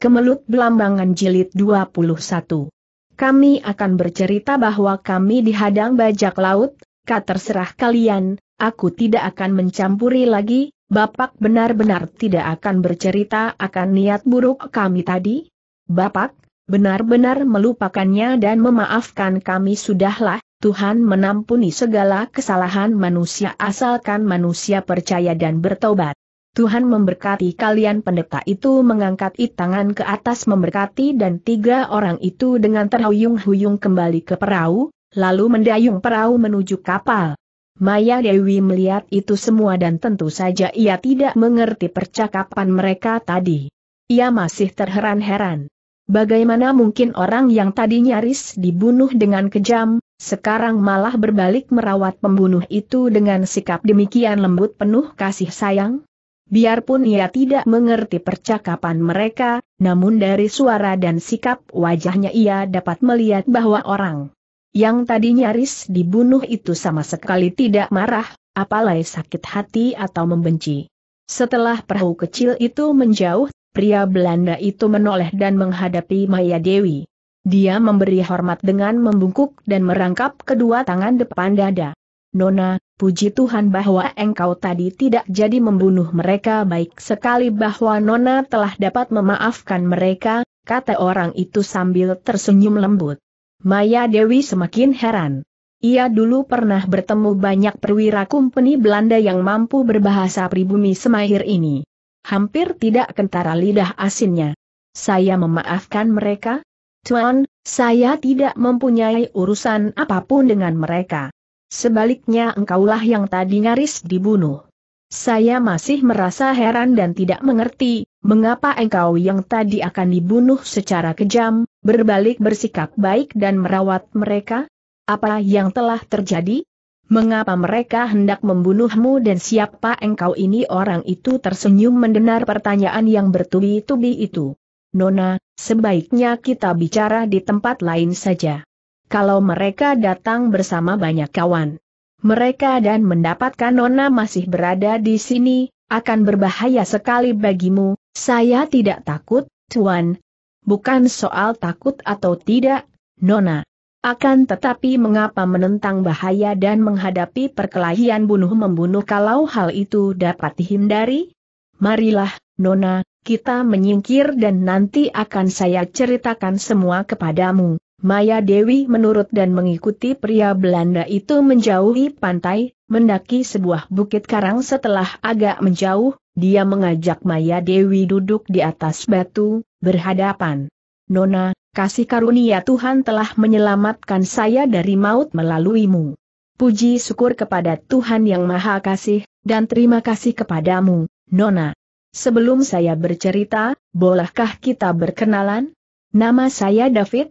Kemelut Blambangan Jilid 21. Kami akan bercerita bahwa kami dihadang bajak laut, terserah kalian, aku tidak akan mencampuri lagi, Bapak benar-benar tidak akan bercerita akan niat buruk kami tadi? Bapak, benar-benar melupakannya dan memaafkan kami sudahlah, Tuhan menampuni segala kesalahan manusia asalkan manusia percaya dan bertobat. Tuhan memberkati kalian. Pendeta itu mengangkat tangan ke atas memberkati dan tiga orang itu dengan terhuyung-huyung kembali ke perahu, lalu mendayung perahu menuju kapal. Maya Dewi melihat itu semua dan tentu saja ia tidak mengerti percakapan mereka tadi. Ia masih terheran-heran. Bagaimana mungkin orang yang tadi nyaris dibunuh dengan kejam, sekarang malah berbalik merawat pembunuh itu dengan sikap demikian lembut penuh kasih sayang? Biarpun ia tidak mengerti percakapan mereka, namun dari suara dan sikap wajahnya ia dapat melihat bahwa orang yang tadi nyaris dibunuh itu sama sekali tidak marah, apalagi sakit hati atau membenci. Setelah perahu kecil itu menjauh, pria Belanda itu menoleh dan menghadapi Maya Dewi. Dia memberi hormat dengan membungkuk dan merangkap kedua tangan depan dada. Nona, puji Tuhan bahwa engkau tadi tidak jadi membunuh mereka. Baik sekali bahwa Nona telah dapat memaafkan mereka, kata orang itu sambil tersenyum lembut. Maya Dewi semakin heran. Ia dulu pernah bertemu banyak perwira kompeni Belanda yang mampu berbahasa pribumi semahir ini. Hampir tidak kentara lidah asinnya. Saya memaafkan mereka? Tuan, saya tidak mempunyai urusan apapun dengan mereka. Sebaliknya engkaulah yang tadi nyaris dibunuh. Saya masih merasa heran dan tidak mengerti, mengapa engkau yang tadi akan dibunuh secara kejam, berbalik bersikap baik dan merawat mereka? Apa yang telah terjadi? Mengapa mereka hendak membunuhmu dan siapa engkau ini? Orang itu tersenyum mendengar pertanyaan yang bertubi-tubi itu. Nona, sebaiknya kita bicara di tempat lain saja. Kalau mereka datang bersama banyak kawan mereka dan mendapatkan Nona masih berada di sini, akan berbahaya sekali bagimu. Saya tidak takut, Tuan. Bukan soal takut atau tidak, Nona. Akan tetapi mengapa menentang bahaya dan menghadapi perkelahian bunuh-membunuh kalau hal itu dapat dihindari? Marilah, Nona, kita menyingkir dan nanti akan saya ceritakan semua kepadamu. Maya Dewi menurut dan mengikuti pria Belanda itu menjauhi pantai, mendaki sebuah bukit karang. Setelah agak menjauh, dia mengajak Maya Dewi duduk di atas batu, berhadapan. Nona, kasih karunia Tuhan telah menyelamatkan saya dari maut melaluimu. Puji syukur kepada Tuhan yang Maha Kasih, dan terima kasih kepadamu, Nona. Sebelum saya bercerita, bolehkah kita berkenalan? Nama saya David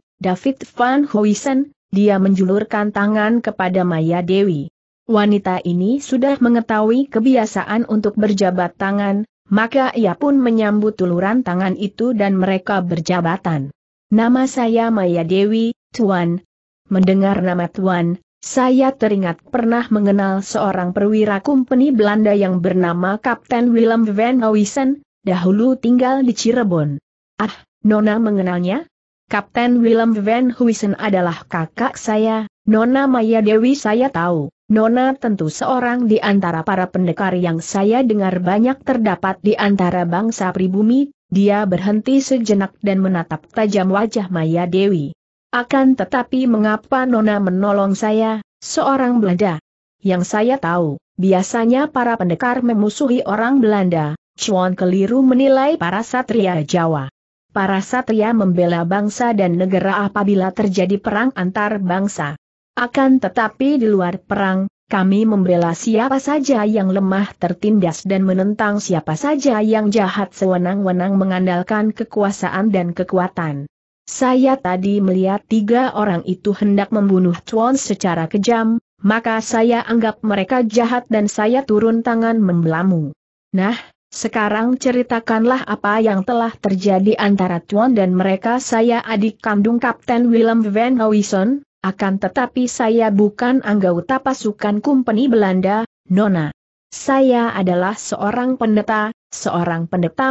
van Huysen. Dia menjulurkan tangan kepada Maya Dewi. Wanita ini sudah mengetahui kebiasaan untuk berjabat tangan, maka ia pun menyambut uluran tangan itu dan mereka berjabatan. Nama saya Maya Dewi, Tuan. Mendengar nama Tuan, saya teringat pernah mengenal seorang perwira kompeni Belanda yang bernama Kapten Willem van Huysen, dahulu tinggal di Cirebon. Ah, Nona mengenalnya? Kapten Willem van Huysen adalah kakak saya, Nona. Maya Dewi, saya tahu, Nona tentu seorang di antara para pendekar yang saya dengar banyak terdapat di antara bangsa pribumi. Dia berhenti sejenak dan menatap tajam wajah Maya Dewi. Akan tetapi mengapa Nona menolong saya, seorang Belanda? Yang saya tahu, biasanya para pendekar memusuhi orang Belanda. Cuan keliru menilai para satria Jawa. Para satria membela bangsa dan negara apabila terjadi perang antar bangsa. Akan tetapi di luar perang, kami membela siapa saja yang lemah tertindas dan menentang siapa saja yang jahat sewenang-wenang mengandalkan kekuasaan dan kekuatan. Saya tadi melihat tiga orang itu hendak membunuh Chuan secara kejam, maka saya anggap mereka jahat dan saya turun tangan membelamu. Nah, sekarang ceritakanlah apa yang telah terjadi antara Tuan dan mereka. Saya adik kandung Kapten Willem van Huysen, akan tetapi saya bukan anggota pasukan kompeni Belanda, Nona. Saya adalah seorang pendeta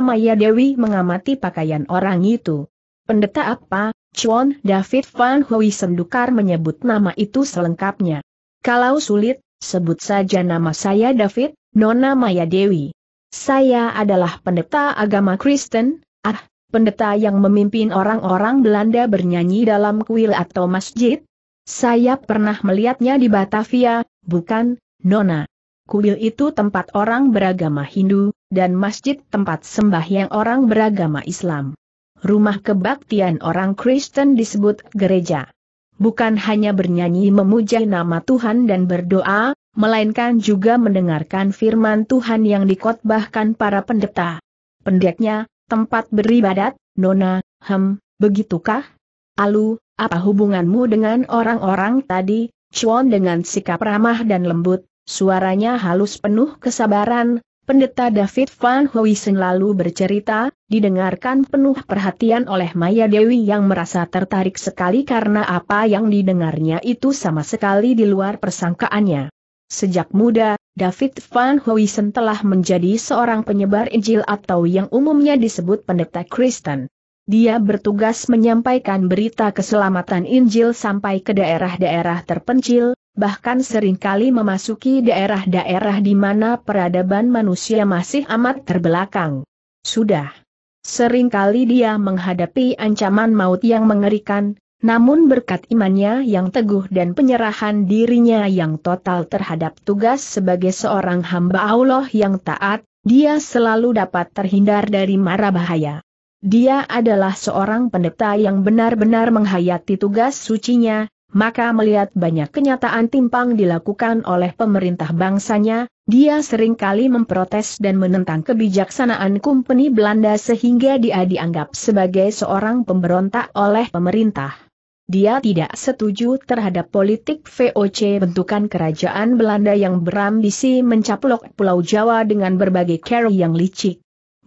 Maya Dewi mengamati pakaian orang itu. Pendeta apa, Chuan? David van Huysen sendukar menyebut nama itu selengkapnya. Kalau sulit, sebut saja nama saya David, Nona Maya Dewi. Saya adalah pendeta agama Kristen, pendeta yang memimpin orang-orang Belanda bernyanyi dalam kuil atau masjid. Saya pernah melihatnya di Batavia, bukan, Nona. Kuil itu tempat orang beragama Hindu, dan masjid tempat sembahyang orang beragama Islam. Rumah kebaktian orang Kristen disebut gereja. Bukan hanya bernyanyi memuja nama Tuhan dan berdoa, melainkan juga mendengarkan firman Tuhan yang dikotbahkan para pendeta. Pendeknya, tempat beribadat, Nona. Begitukah? Lalu, apa hubunganmu dengan orang-orang tadi, Chuan? Dengan sikap ramah dan lembut, suaranya halus penuh kesabaran, pendeta David van Huysen lalu bercerita, didengarkan penuh perhatian oleh Maya Dewi yang merasa tertarik sekali karena apa yang didengarnya itu sama sekali di luar persangkaannya. Sejak muda, David van Huysen telah menjadi seorang penyebar Injil atau yang umumnya disebut pendeta Kristen. Dia bertugas menyampaikan berita keselamatan Injil sampai ke daerah-daerah terpencil, bahkan seringkali memasuki daerah-daerah di mana peradaban manusia masih amat terbelakang. Sudah seringkali dia menghadapi ancaman maut yang mengerikan, namun berkat imannya yang teguh dan penyerahan dirinya yang total terhadap tugas sebagai seorang hamba Allah yang taat, dia selalu dapat terhindar dari mara bahaya. Dia adalah seorang pendeta yang benar-benar menghayati tugas sucinya, maka melihat banyak kenyataan timpang dilakukan oleh pemerintah bangsanya, dia seringkali memprotes dan menentang kebijaksanaan Kompeni Belanda sehingga dia dianggap sebagai seorang pemberontak oleh pemerintah. Dia tidak setuju terhadap politik VOC bentukan kerajaan Belanda yang berambisi mencaplok Pulau Jawa dengan berbagai cara yang licik.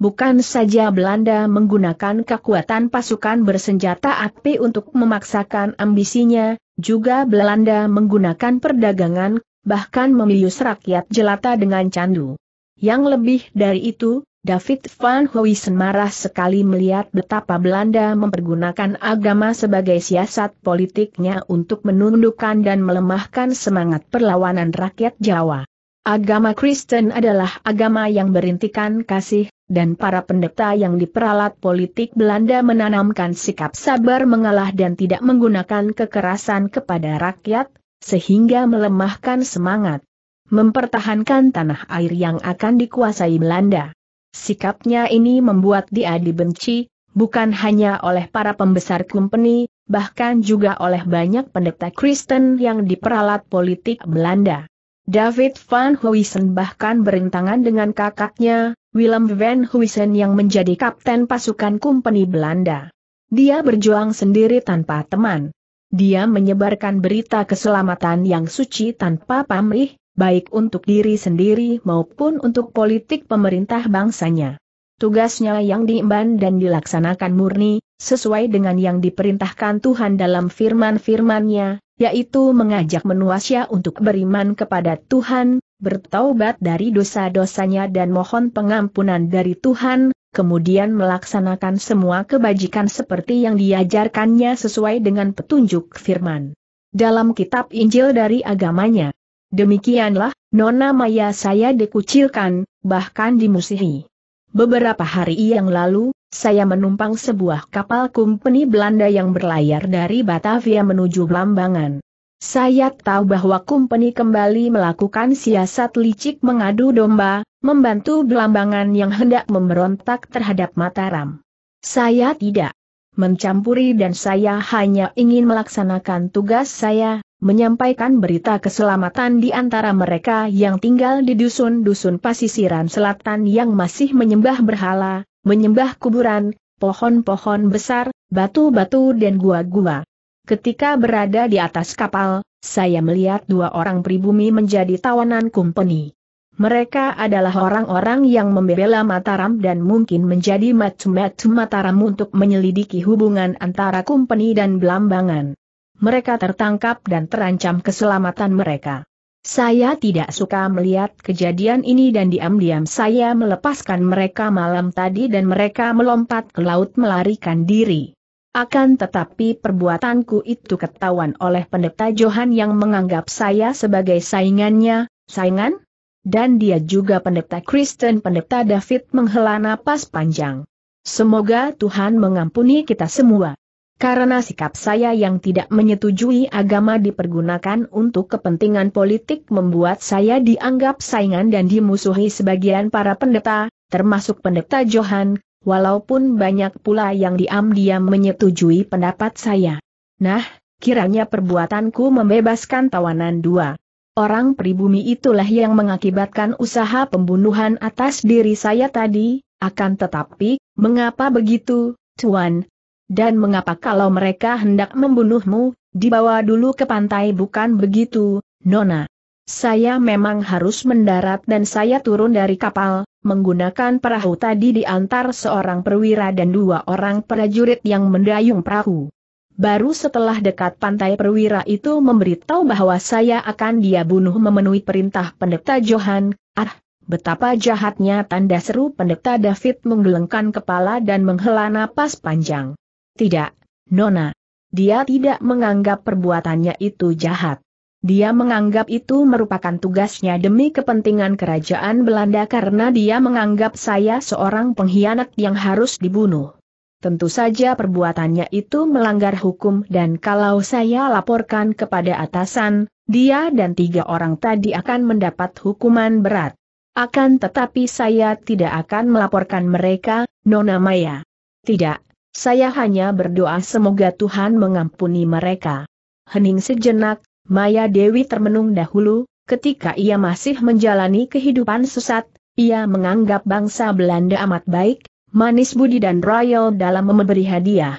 Bukan saja Belanda menggunakan kekuatan pasukan bersenjata api untuk memaksakan ambisinya, juga Belanda menggunakan perdagangan, bahkan membius rakyat jelata dengan candu. Yang lebih dari itu, David van Huysen marah sekali melihat betapa Belanda mempergunakan agama sebagai siasat politiknya untuk menundukkan dan melemahkan semangat perlawanan rakyat Jawa. Agama Kristen adalah agama yang berintikan kasih, dan para pendeta yang diperalat politik Belanda menanamkan sikap sabar mengalah dan tidak menggunakan kekerasan kepada rakyat, sehingga melemahkan semangat mempertahankan tanah air yang akan dikuasai Belanda. Sikapnya ini membuat dia dibenci, bukan hanya oleh para pembesar Kompeni, bahkan juga oleh banyak pendeta Kristen yang diperalat politik Belanda. David van Huysen bahkan berintangan dengan kakaknya, Willem van Huysen yang menjadi kapten pasukan Kompeni Belanda. Dia berjuang sendiri tanpa teman. Dia menyebarkan berita keselamatan yang suci tanpa pamrih, baik untuk diri sendiri maupun untuk politik pemerintah bangsanya. Tugasnya yang diemban dan dilaksanakan murni, sesuai dengan yang diperintahkan Tuhan dalam firman-firman-Nya, yaitu mengajak manusia untuk beriman kepada Tuhan, bertaubat dari dosa-dosanya dan mohon pengampunan dari Tuhan, kemudian melaksanakan semua kebajikan seperti yang diajarkannya sesuai dengan petunjuk firman dalam kitab Injil dari agamanya. Demikianlah, Nona Maya, saya dikucilkan, bahkan dimusuhi. Beberapa hari yang lalu, saya menumpang sebuah kapal Kompeni Belanda yang berlayar dari Batavia menuju Blambangan. Saya tahu bahwa Kompeni kembali melakukan siasat licik mengadu domba, membantu Blambangan yang hendak memberontak terhadap Mataram. Saya tidak mencampuri dan saya hanya ingin melaksanakan tugas saya, menyampaikan berita keselamatan di antara mereka yang tinggal di dusun-dusun pasisiran selatan yang masih menyembah berhala, menyembah kuburan, pohon-pohon besar, batu-batu dan gua-gua. Ketika berada di atas kapal, saya melihat dua orang pribumi menjadi tawanan Kompeni. Mereka adalah orang-orang yang membela Mataram dan mungkin menjadi macam-macam Mataram untuk menyelidiki hubungan antara Kompeni dan Blambangan. Mereka tertangkap dan terancam keselamatan mereka. Saya tidak suka melihat kejadian ini dan diam-diam saya melepaskan mereka malam tadi dan mereka melompat ke laut melarikan diri. Akan tetapi perbuatanku itu ketahuan oleh pendeta Johan yang menganggap saya sebagai saingannya, saingan? Dan dia juga pendeta Kristen. Pendeta David menghela napas panjang. Semoga Tuhan mengampuni kita semua. Karena sikap saya yang tidak menyetujui agama dipergunakan untuk kepentingan politik membuat saya dianggap saingan dan dimusuhi sebagian para pendeta, termasuk pendeta Johan. Walaupun banyak pula yang diam-diam menyetujui pendapat saya. Nah, kiranya perbuatanku membebaskan tawanan dua orang pribumi itulah yang mengakibatkan usaha pembunuhan atas diri saya tadi. Akan tetapi, mengapa begitu, Tuan? Dan mengapa kalau mereka hendak membunuhmu, dibawa dulu ke pantai bukan begitu, Nona? Saya memang harus mendarat dan saya turun dari kapal, menggunakan perahu tadi diantar seorang perwira dan dua orang prajurit yang mendayung perahu. Baru setelah dekat pantai perwira itu memberitahu bahwa saya akan dia bunuh memenuhi perintah pendeta Johan. Ah, betapa jahatnya, tanda seru pendeta David menggelengkan kepala dan menghela napas panjang. Tidak, Nona. Dia tidak menganggap perbuatannya itu jahat. Dia menganggap itu merupakan tugasnya demi kepentingan kerajaan Belanda karena dia menganggap saya seorang pengkhianat yang harus dibunuh. Tentu saja perbuatannya itu melanggar hukum dan kalau saya laporkan kepada atasan, dia dan tiga orang tadi akan mendapat hukuman berat. Akan tetapi saya tidak akan melaporkan mereka, Nona Maya. Tidak, saya hanya berdoa semoga Tuhan mengampuni mereka. Hening sejenak. Maya Dewi termenung dahulu, ketika ia masih menjalani kehidupan sesat, ia menganggap bangsa Belanda amat baik, manis budi dan royal dalam memberi hadiah.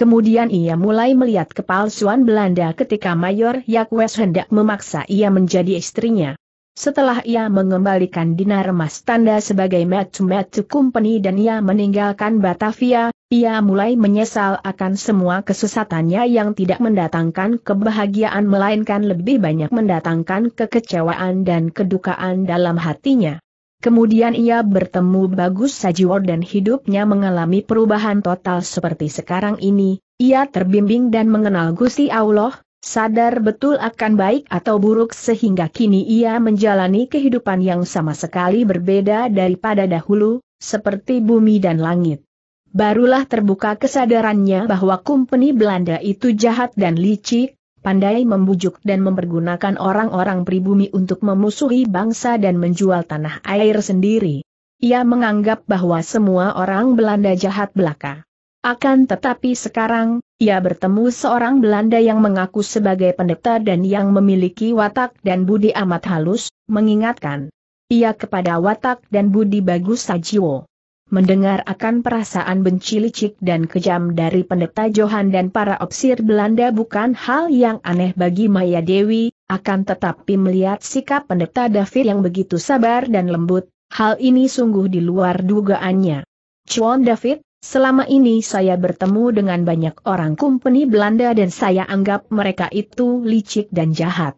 Kemudian ia mulai melihat kepalsuan Belanda ketika Mayor Yakwes hendak memaksa ia menjadi istrinya. Setelah ia mengembalikan dinar emas tanda sebagai Match Company dan ia meninggalkan Batavia, ia mulai menyesal akan semua kesesatannya yang tidak mendatangkan kebahagiaan melainkan lebih banyak mendatangkan kekecewaan dan kedukaan dalam hatinya. Kemudian ia bertemu Bagus Sajiwa dan hidupnya mengalami perubahan total seperti sekarang ini, ia terbimbing dan mengenal Gusti Allah. Sadar betul akan baik atau buruk sehingga kini ia menjalani kehidupan yang sama sekali berbeda daripada dahulu, seperti bumi dan langit. Barulah terbuka kesadarannya bahwa company Belanda itu jahat dan licik, pandai membujuk dan mempergunakan orang-orang pribumi untuk memusuhi bangsa dan menjual tanah air sendiri. Ia menganggap bahwa semua orang Belanda jahat belaka. Akan tetapi sekarang, ia bertemu seorang Belanda yang mengaku sebagai pendeta dan yang memiliki watak dan budi amat halus, mengingatkan ia kepada watak dan budi Bagus Sajiwo. Mendengar akan perasaan benci licik dan kejam dari pendeta Johan dan para opsir Belanda bukan hal yang aneh bagi Maya Dewi, akan tetapi melihat sikap pendeta David yang begitu sabar dan lembut, hal ini sungguh di luar dugaannya. Cuan David, selama ini saya bertemu dengan banyak orang company Belanda dan saya anggap mereka itu licik dan jahat.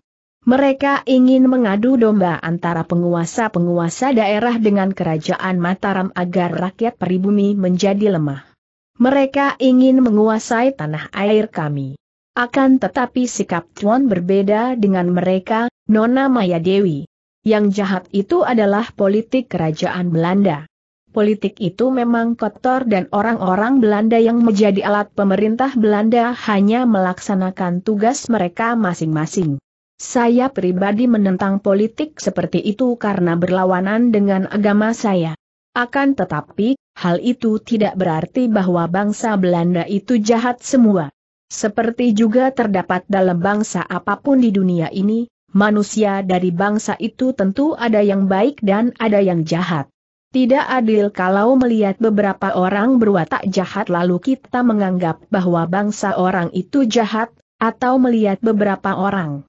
Mereka ingin mengadu domba antara penguasa-penguasa daerah dengan kerajaan Mataram agar rakyat pribumi menjadi lemah. Mereka ingin menguasai tanah air kami. Akan tetapi sikap Tuan berbeda dengan mereka, Nona Maya Dewi. Yang jahat itu adalah politik kerajaan Belanda. Politik itu memang kotor dan orang-orang Belanda yang menjadi alat pemerintah Belanda hanya melaksanakan tugas mereka masing-masing. Saya pribadi menentang politik seperti itu karena berlawanan dengan agama saya. Akan tetapi, hal itu tidak berarti bahwa bangsa Belanda itu jahat semua. Seperti juga terdapat dalam bangsa apapun di dunia ini, manusia dari bangsa itu tentu ada yang baik dan ada yang jahat. Tidak adil kalau melihat beberapa orang berwatak jahat lalu kita menganggap bahwa bangsa orang itu jahat, atau melihat beberapa orang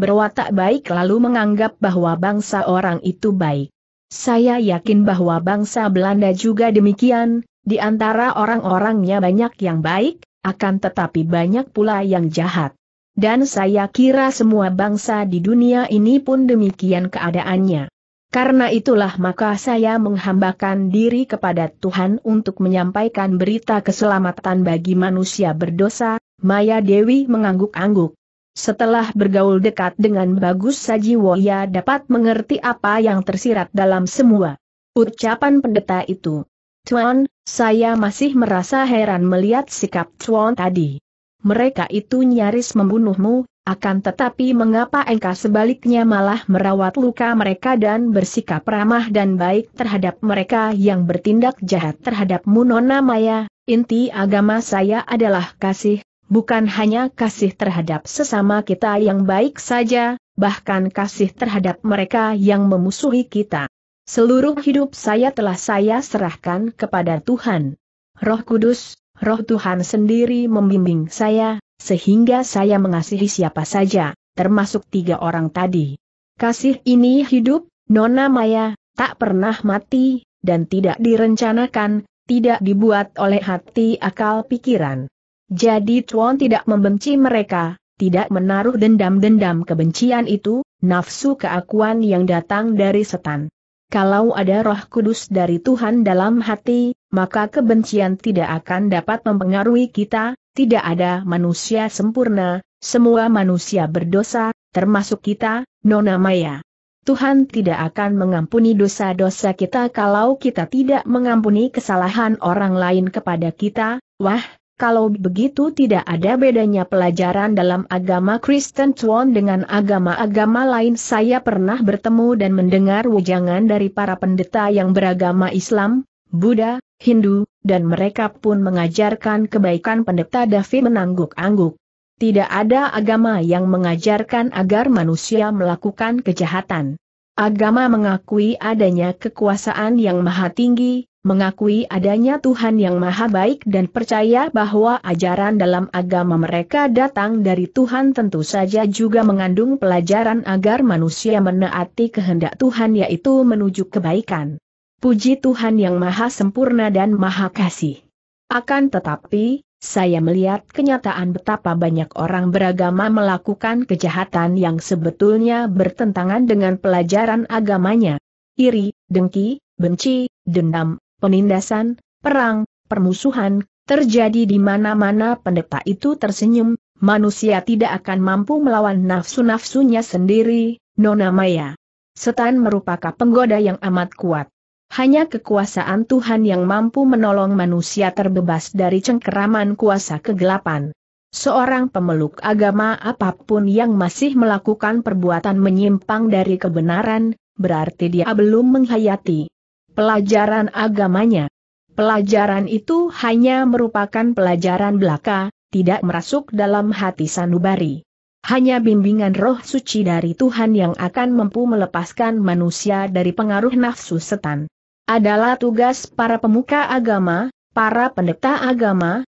berwatak baik lalu menganggap bahwa bangsa orang itu baik. Saya yakin bahwa bangsa Belanda juga demikian, di antara orang-orangnya banyak yang baik, akan tetapi banyak pula yang jahat. dan saya kira semua bangsa di dunia ini pun demikian keadaannya. Karena itulah maka saya menghambakan diri kepada Tuhan untuk menyampaikan berita keselamatan bagi manusia berdosa. Maya Dewi mengangguk-angguk. Setelah bergaul dekat dengan Bagus Sajiwa, ia dapat mengerti apa yang tersirat dalam semua ucapan pendeta itu. Tuan, saya masih merasa heran melihat sikap Tuan tadi. Mereka itu nyaris membunuhmu. Akan tetapi mengapa engkau sebaliknya malah merawat luka mereka dan bersikap ramah dan baik terhadap mereka yang bertindak jahat terhadapmu? Nona Maya, inti agama saya adalah kasih, bukan hanya kasih terhadap sesama kita yang baik saja, bahkan kasih terhadap mereka yang memusuhi kita. Seluruh hidup saya telah saya serahkan kepada Tuhan. Roh Kudus, Roh Tuhan sendiri membimbing saya, sehingga saya mengasihi siapa saja, termasuk tiga orang tadi. Kasih ini hidup, Nona Maya, tak pernah mati, dan tidak direncanakan, tidak dibuat oleh hati akal pikiran. Jadi Tuan tidak membenci mereka, tidak menaruh dendam-dendam kebencian itu, nafsu keakuan yang datang dari setan. Kalau ada Roh Kudus dari Tuhan dalam hati, maka kebencian tidak akan dapat mempengaruhi kita. Tidak ada manusia sempurna, semua manusia berdosa, termasuk kita, Nona Maya. Tuhan tidak akan mengampuni dosa-dosa kita kalau kita tidak mengampuni kesalahan orang lain kepada kita. Wah, kalau begitu tidak ada bedanya pelajaran dalam agama Kristen Tuan dengan agama-agama lain. Saya pernah bertemu dan mendengar wejangan dari para pendeta yang beragama Islam, Buddha, Hindu, dan mereka pun mengajarkan kebaikan. Pendeta David menangguk-angguk. Tidak ada agama yang mengajarkan agar manusia melakukan kejahatan. Agama mengakui adanya kekuasaan yang maha tinggi, mengakui adanya Tuhan yang maha baik dan percaya bahwa ajaran dalam agama mereka datang dari Tuhan. Tentu saja juga mengandung pelajaran agar manusia menaati kehendak Tuhan, yaitu menuju kebaikan. Puji Tuhan yang maha sempurna dan maha kasih. Akan tetapi, saya melihat kenyataan betapa banyak orang beragama melakukan kejahatan yang sebetulnya bertentangan dengan pelajaran agamanya. Iri, dengki, benci, dendam, penindasan, perang, permusuhan, terjadi di mana-mana. Pendeta itu tersenyum, manusia tidak akan mampu melawan nafsu-nafsunya sendiri, Nona Maya. Setan merupakan penggoda yang amat kuat. Hanya kekuasaan Tuhan yang mampu menolong manusia terbebas dari cengkeraman kuasa kegelapan. Seorang pemeluk agama apapun yang masih melakukan perbuatan menyimpang dari kebenaran, berarti dia belum menghayati pelajaran agamanya. Pelajaran itu hanya merupakan pelajaran belaka, tidak merasuk dalam hati sanubari. Hanya bimbingan roh suci dari Tuhan yang akan mampu melepaskan manusia dari pengaruh nafsu setan. Adalah tugas para pemuka agama, para pendeta agama,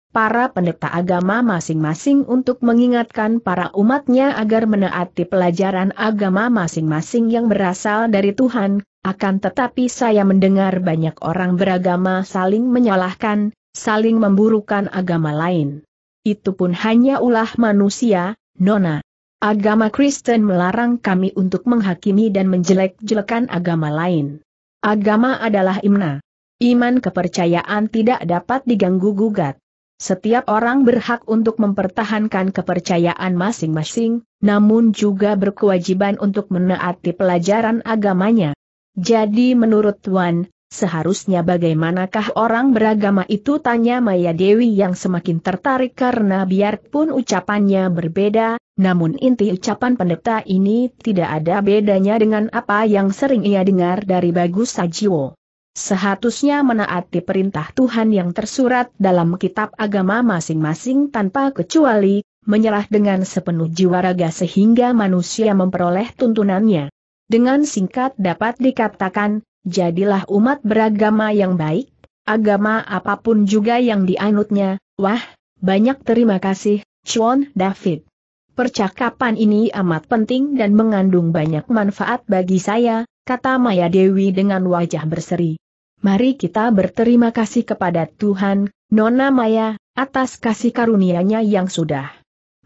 masing-masing untuk mengingatkan para umatnya agar menaati pelajaran agama masing-masing yang berasal dari Tuhan. Akan tetapi saya mendengar banyak orang beragama saling menyalahkan, saling memburukan agama lain. Itu pun hanya ulah manusia, Nona. Agama Kristen melarang kami untuk menghakimi dan menjelek-jelekan agama lain. Agama adalah iman. Iman kepercayaan tidak dapat diganggu-gugat. Setiap orang berhak untuk mempertahankan kepercayaan masing-masing, namun juga berkewajiban untuk menaati pelajaran agamanya. Jadi menurut Tuan, seharusnya bagaimanakah orang beragama itu? Tanya Maya Dewi yang semakin tertarik karena biarpun ucapannya berbeda, namun inti ucapan pendeta ini tidak ada bedanya dengan apa yang sering ia dengar dari Bagus Sajiwo. Seharusnya menaati perintah Tuhan yang tersurat dalam kitab agama masing-masing tanpa kecuali, menyerah dengan sepenuh jiwa raga sehingga manusia memperoleh tuntunannya. Dengan singkat dapat dikatakan, jadilah umat beragama yang baik, agama apapun juga yang dianutnya. Wah, banyak terima kasih, Chuan David. Percakapan ini amat penting dan mengandung banyak manfaat bagi saya, kata Maya Dewi dengan wajah berseri. Mari kita berterima kasih kepada Tuhan, Nona Maya, atas kasih karunia-Nya yang sudah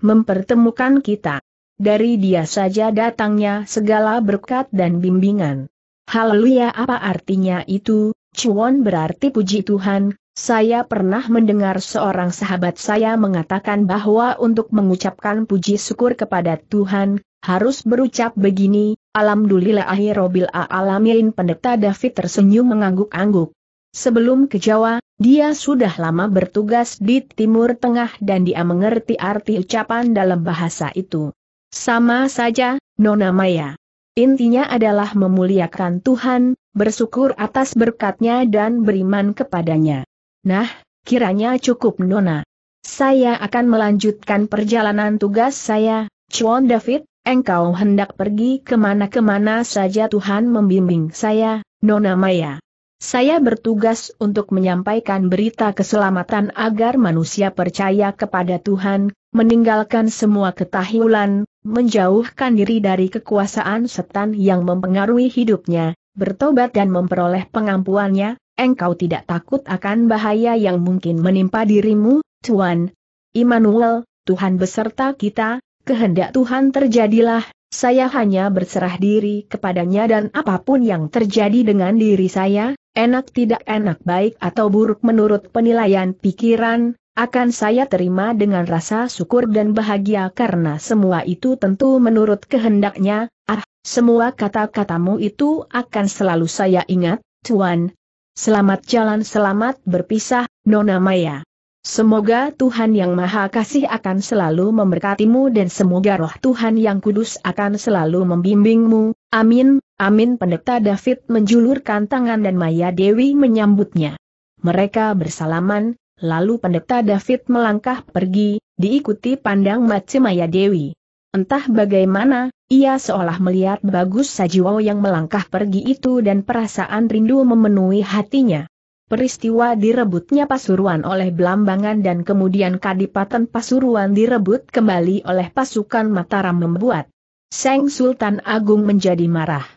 mempertemukan kita. Dari dia saja datangnya segala berkat dan bimbingan. Haleluya, apa artinya itu? Cuan berarti puji Tuhan. Saya pernah mendengar seorang sahabat saya mengatakan bahwa untuk mengucapkan puji syukur kepada Tuhan, harus berucap begini, Alhamdulillahirobbil alamin. Pendeta David tersenyum mengangguk-angguk. Sebelum ke Jawa, dia sudah lama bertugas di Timur Tengah dan dia mengerti arti ucapan dalam bahasa itu. Sama saja, Nona Maya. Intinya adalah memuliakan Tuhan, bersyukur atas berkat-Nya dan beriman kepadanya. Nah, kiranya cukup Nona. Saya akan melanjutkan perjalanan tugas saya. Cuan David, engkau hendak pergi kemana-kemana saja Tuhan membimbing saya, Nona Maya. Saya bertugas untuk menyampaikan berita keselamatan agar manusia percaya kepada Tuhan, meninggalkan semua ketahilan, menjauhkan diri dari kekuasaan setan yang mempengaruhi hidupnya, bertobat dan memperoleh pengampuannya. Engkau tidak takut akan bahaya yang mungkin menimpa dirimu, Tuan Immanuel, Tuhan beserta kita, kehendak Tuhan terjadilah, saya hanya berserah diri kepadanya dan apapun yang terjadi dengan diri saya, enak tidak enak baik atau buruk menurut penilaian pikiran, akan saya terima dengan rasa syukur dan bahagia karena semua itu tentu menurut kehendaknya. Ah, semua kata-katamu itu akan selalu saya ingat, Tuan. Selamat jalan, selamat berpisah, Nona Maya. Semoga Tuhan Yang Maha Kasih akan selalu memberkatimu dan semoga roh Tuhan Yang Kudus akan selalu membimbingmu. Amin, amin. Pendeta David menjulurkan tangan dan Maya Dewi menyambutnya. Mereka bersalaman. Lalu Pendeta David melangkah pergi, diikuti pandang mata Maya Dewi. Entah bagaimana, ia seolah melihat Bagus Sajiwa yang melangkah pergi itu dan perasaan rindu memenuhi hatinya. Peristiwa direbutnya Pasuruan oleh Blambangan dan kemudian Kadipaten Pasuruan direbut kembali oleh pasukan Mataram membuat Sang Sultan Agung menjadi marah.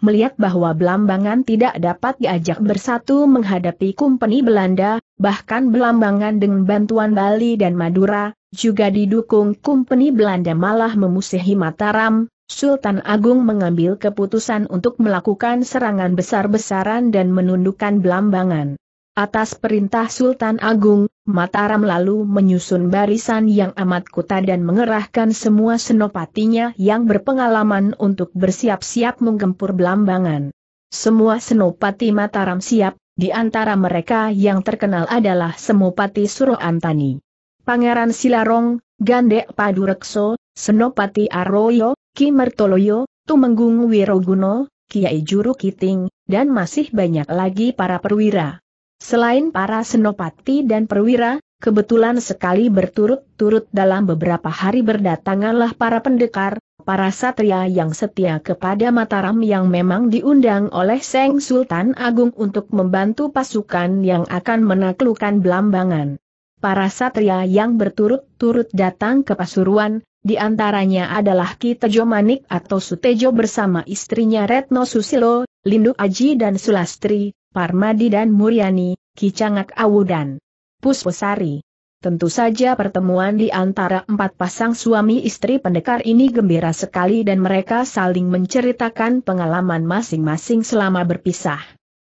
Melihat bahwa Blambangan tidak dapat diajak bersatu menghadapi Kompeni Belanda, bahkan Blambangan dengan bantuan Bali dan Madura, juga didukung Kompeni Belanda malah memusuhi Mataram, Sultan Agung mengambil keputusan untuk melakukan serangan besar-besaran dan menundukkan Blambangan. Atas perintah Sultan Agung, Mataram lalu menyusun barisan yang amat kuta dan mengerahkan semua senopatinya yang berpengalaman untuk bersiap-siap menggempur Blambangan. Semua senopati Mataram siap, di antara mereka yang terkenal adalah Senopati Suroantani, Pangeran Silarong, Gandek Padurekso, Senopati Aroyo, Ki Mertoloyo, Tumenggung Wiroguno, Kiai Juru Kiting, dan masih banyak lagi para perwira. Selain para senopati dan perwira, kebetulan sekali berturut-turut dalam beberapa hari berdatanganlah para pendekar, para satria yang setia kepada Mataram yang memang diundang oleh Sang Sultan Agung untuk membantu pasukan yang akan menaklukkan Blambangan. Para satria yang berturut-turut datang ke Pasuruan, di antaranya adalah Ki Tejo Manik atau Sutejo bersama istrinya Retno Susilo, Lindu Aji dan Sulastri, Parmadi dan Muryani, Ki Cangak Awu dan Pusposari. Tentu saja pertemuan di antara empat pasang suami istri pendekar ini gembira sekali dan mereka saling menceritakan pengalaman masing-masing selama berpisah.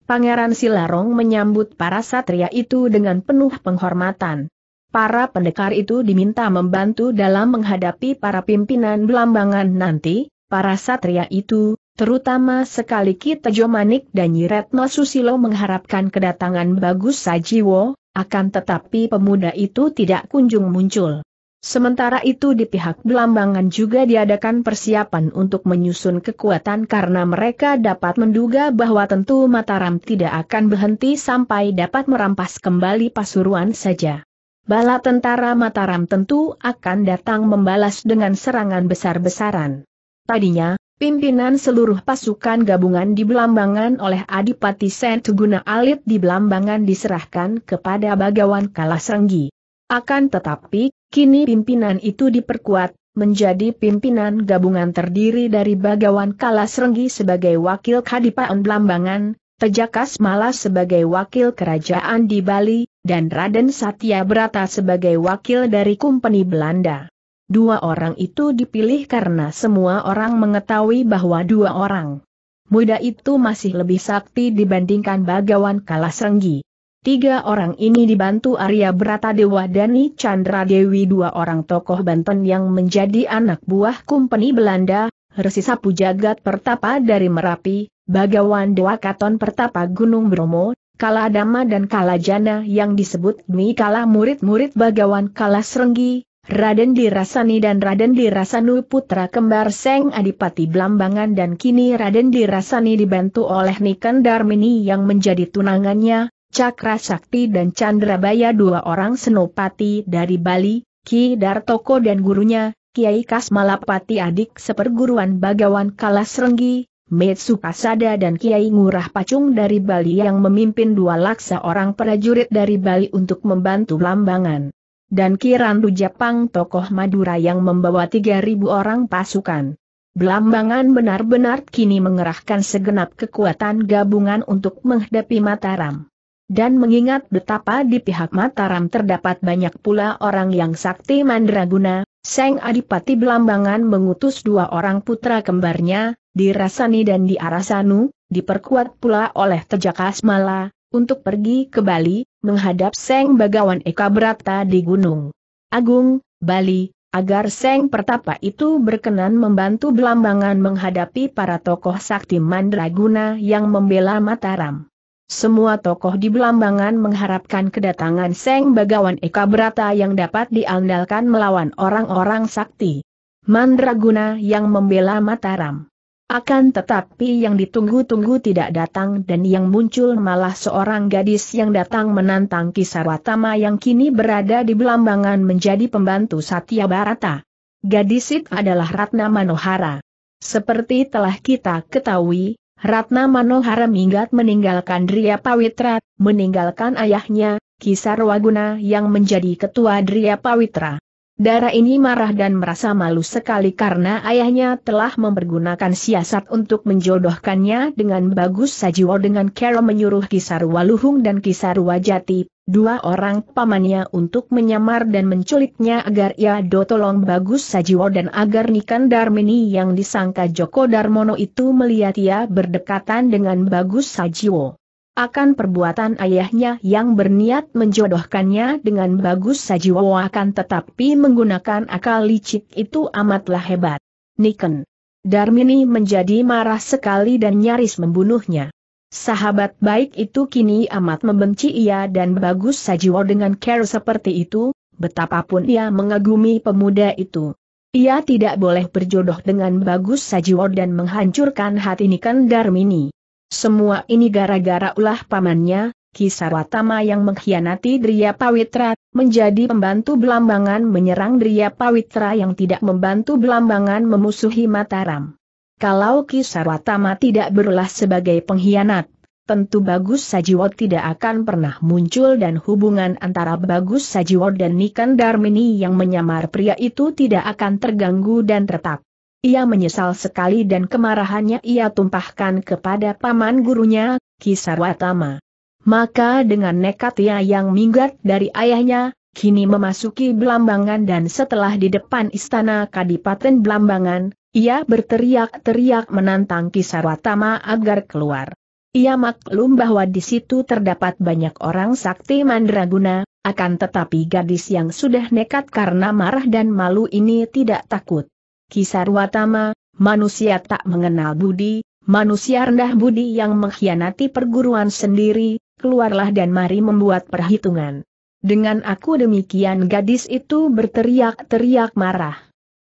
Pangeran Silarong menyambut para satria itu dengan penuh penghormatan. Para pendekar itu diminta membantu dalam menghadapi para pimpinan Blambangan nanti. Para satria itu, terutama sekali Ki Tejo Manik dan Nyi Retno Susilo mengharapkan kedatangan Bagus Sajiwo, akan tetapi pemuda itu tidak kunjung muncul. Sementara itu di pihak Blambangan juga diadakan persiapan untuk menyusun kekuatan karena mereka dapat menduga bahwa tentu Mataram tidak akan berhenti sampai dapat merampas kembali Pasuruan saja. Bala tentara Mataram tentu akan datang membalas dengan serangan besar-besaran. Tadinya, pimpinan seluruh pasukan gabungan di Blambangan oleh Adipati Senthuguna Alit di Blambangan diserahkan kepada Bagawan Kalasrenggi. Akan tetapi, kini pimpinan itu diperkuat, menjadi pimpinan gabungan terdiri dari Bagawan Kalasrenggi sebagai wakil Kadipaten Blambangan, Tejakasmala sebagai wakil kerajaan di Bali, dan Raden Satyabrata sebagai wakil dari Kompeni Belanda. Dua orang itu dipilih karena semua orang mengetahui bahwa dua orang muda itu masih lebih sakti dibandingkan Bagawan Kalasrenggi. Tiga orang ini dibantu Arya Bratadewa dan I Chandra Dewi, dua orang tokoh Banten yang menjadi anak buah Kompeni Belanda, Resi Sapu Jagat Pertapa dari Merapi, Bagawan Dewa Katon Pertapa Gunung Bromo, Kala Dama dan Kala Jana yang disebut Dwi Kala, murid-murid Bagawan Kalasrenggi, Raden Dirasani dan Raden Dirasanu putra kembar Seng Adipati Blambangan, dan kini Raden Dirasani dibantu oleh Niken Darmini yang menjadi tunangannya, Cakra Sakti dan Chandrabaya, dua orang senopati dari Bali, Ki Dartoko dan gurunya, Kiai Kasmalapati adik seperguruan Bagawan Kalasrenggi, Metsu Pasada dan Kiai Ngurah Pacung dari Bali yang memimpin dua laksa orang prajurit dari Bali untuk membantu Blambangan. Dan Kirandu Japang tokoh Madura yang membawa 3.000 orang pasukan. Blambangan benar-benar kini mengerahkan segenap kekuatan gabungan untuk menghadapi Mataram. Dan mengingat betapa di pihak Mataram terdapat banyak pula orang yang sakti mandraguna, Seng Adipati Blambangan mengutus dua orang putra kembarnya, Dirasani dan Dirasanu, diperkuat pula oleh Tejakasmala, untuk pergi ke Bali, menghadap Seng Bagawan Eka Brata di Gunung Agung, Bali, agar Seng Pertapa itu berkenan membantu Blambangan menghadapi para tokoh sakti mandraguna yang membela Mataram. Semua tokoh di Blambangan mengharapkan kedatangan Seng Bagawan Eka Brata yang dapat diandalkan melawan orang-orang sakti mandraguna yang membela Mataram. Akan tetapi yang ditunggu-tunggu tidak datang, dan yang muncul malah seorang gadis yang datang menantang Kisarwatama yang kini berada di Blambangan menjadi pembantu Satyabrata. Gadis itu adalah Ratna Manohara. Seperti telah kita ketahui, Ratna Manohara minggat meninggalkan Driya Pawitra, meninggalkan ayahnya, Kisarwaguna yang menjadi ketua Driya Pawitra. Dara ini marah dan merasa malu sekali karena ayahnya telah mempergunakan siasat untuk menjodohkannya dengan Bagus Sajiwa dengan cara menyuruh Kisarwa Luhung dan Kisarwa Jati, dua orang pamannya, untuk menyamar dan menculiknya agar ia tolong Bagus Sajiwa dan agar Niken Darmini yang disangka Joko Darmono itu melihat ia berdekatan dengan Bagus Sajiwa. Akan perbuatan ayahnya yang berniat menjodohkannya dengan Bagus Sajiwa, akan tetapi menggunakan akal licik itu amatlah hebat. Niken Darmini menjadi marah sekali dan nyaris membunuhnya. Sahabat baik itu kini amat membenci ia dan Bagus Sajiwa dengan care seperti itu, betapapun ia mengagumi pemuda itu. Ia tidak boleh berjodoh dengan Bagus Sajiwa dan menghancurkan hati Niken Darmini. Semua ini gara-gara ulah pamannya, Kisarwatama yang mengkhianati Driya Pawitra, menjadi pembantu Blambangan menyerang Driya Pawitra yang tidak membantu Blambangan memusuhi Mataram. Kalau Kisarwatama tidak berulah sebagai pengkhianat, tentu Bagus Sajiwa tidak akan pernah muncul, dan hubungan antara Bagus Sajiwa dan Niken Darmini yang menyamar pria itu tidak akan terganggu dan retak. Ia menyesal sekali dan kemarahannya ia tumpahkan kepada paman gurunya, Kisarwatama. Maka dengan nekatnya yang minggat dari ayahnya, kini memasuki Blambangan, dan setelah di depan istana Kadipaten Blambangan, ia berteriak-teriak menantang Kisarwatama agar keluar. Ia maklum bahwa di situ terdapat banyak orang sakti mandraguna, akan tetapi gadis yang sudah nekat karena marah dan malu ini tidak takut. Kisarwatama, manusia tak mengenal budi, manusia rendah budi yang mengkhianati perguruan sendiri, keluarlah dan mari membuat perhitungan. Dengan aku demikian, gadis itu berteriak-teriak marah.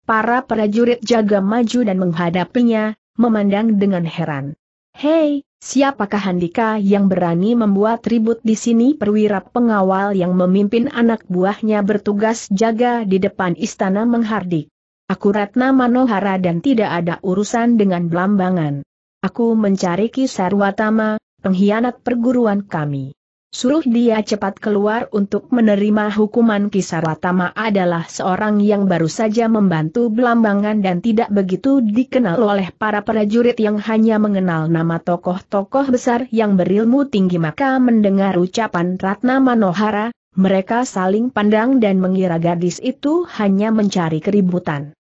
Para prajurit jaga maju dan menghadapinya, memandang dengan heran. Hei, siapakah Handika yang berani membuat ribut di sini? Perwira pengawal yang memimpin anak buahnya bertugas jaga di depan istana menghardik. Aku Ratna Manohara dan tidak ada urusan dengan Blambangan. Aku mencari Kisarwatama, pengkhianat perguruan kami. Suruh dia cepat keluar untuk menerima hukuman. Kisarwatama adalah seorang yang baru saja membantu Blambangan dan tidak begitu dikenal oleh para prajurit yang hanya mengenal nama tokoh-tokoh besar yang berilmu tinggi. Maka mendengar ucapan Ratna Manohara, Mereka saling pandang dan mengira gadis itu hanya mencari keributan.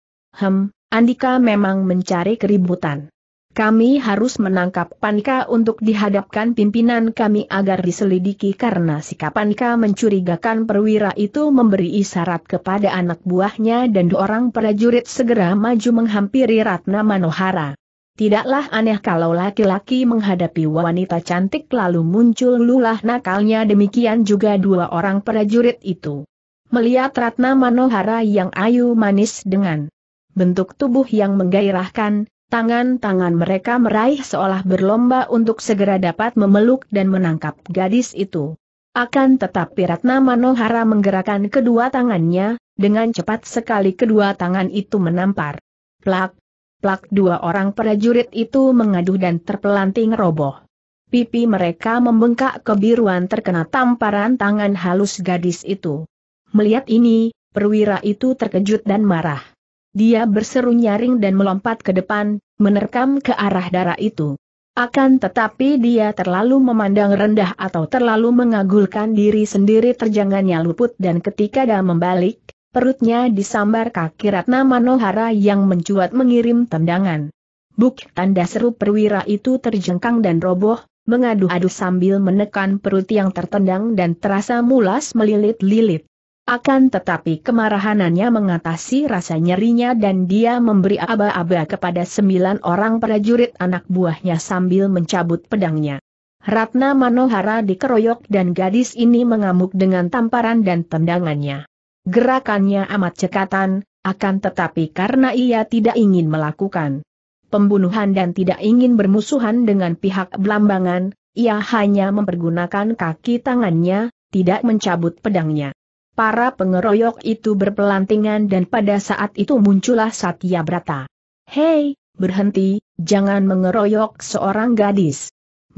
Andika memang mencari keributan. Kami harus menangkap Andika untuk dihadapkan pimpinan kami agar diselidiki karena sikap Andika mencurigakan. Perwira itu memberi isyarat kepada anak buahnya dan dua orang prajurit segera maju menghampiri Ratna Manohara. Tidaklah aneh kalau laki-laki menghadapi wanita cantik lalu muncul lulah nakalnya, demikian juga dua orang prajurit itu. Melihat Ratna Manohara yang ayu manis dengan bentuk tubuh yang menggairahkan, tangan-tangan mereka meraih seolah berlomba untuk segera dapat memeluk dan menangkap gadis itu. Akan tetapi Ratna Manohara menggerakkan kedua tangannya, dengan cepat sekali kedua tangan itu menampar. Plak! Plak, dua orang prajurit itu mengaduh dan terpelanting roboh. Pipi mereka membengkak kebiruan terkena tamparan tangan halus gadis itu. Melihat ini, perwira itu terkejut dan marah. Dia berseru nyaring dan melompat ke depan, menerkam ke arah darah itu. Akan tetapi dia terlalu memandang rendah atau terlalu mengagulkan diri sendiri, terjangannya luput, dan ketika dia membalik, perutnya disambar kaki Ratna Manohara yang mencuat mengirim tendangan. Buk! Tanda seru perwira itu terjengkang dan roboh, mengadu-adu sambil menekan perut yang tertendang dan terasa mulas melilit-lilit. Akan tetapi kemarahanannya mengatasi rasa nyerinya dan dia memberi aba-aba kepada 9 orang prajurit anak buahnya sambil mencabut pedangnya. Ratna Manohara dikeroyok dan gadis ini mengamuk dengan tamparan dan tendangannya. Gerakannya amat cekatan, akan tetapi karena ia tidak ingin melakukan pembunuhan dan tidak ingin bermusuhan dengan pihak Blambangan, ia hanya mempergunakan kaki tangannya, tidak mencabut pedangnya. Para pengeroyok itu berpelantingan dan pada saat itu muncullah Satyabrata. "Hei, berhenti, jangan mengeroyok seorang gadis."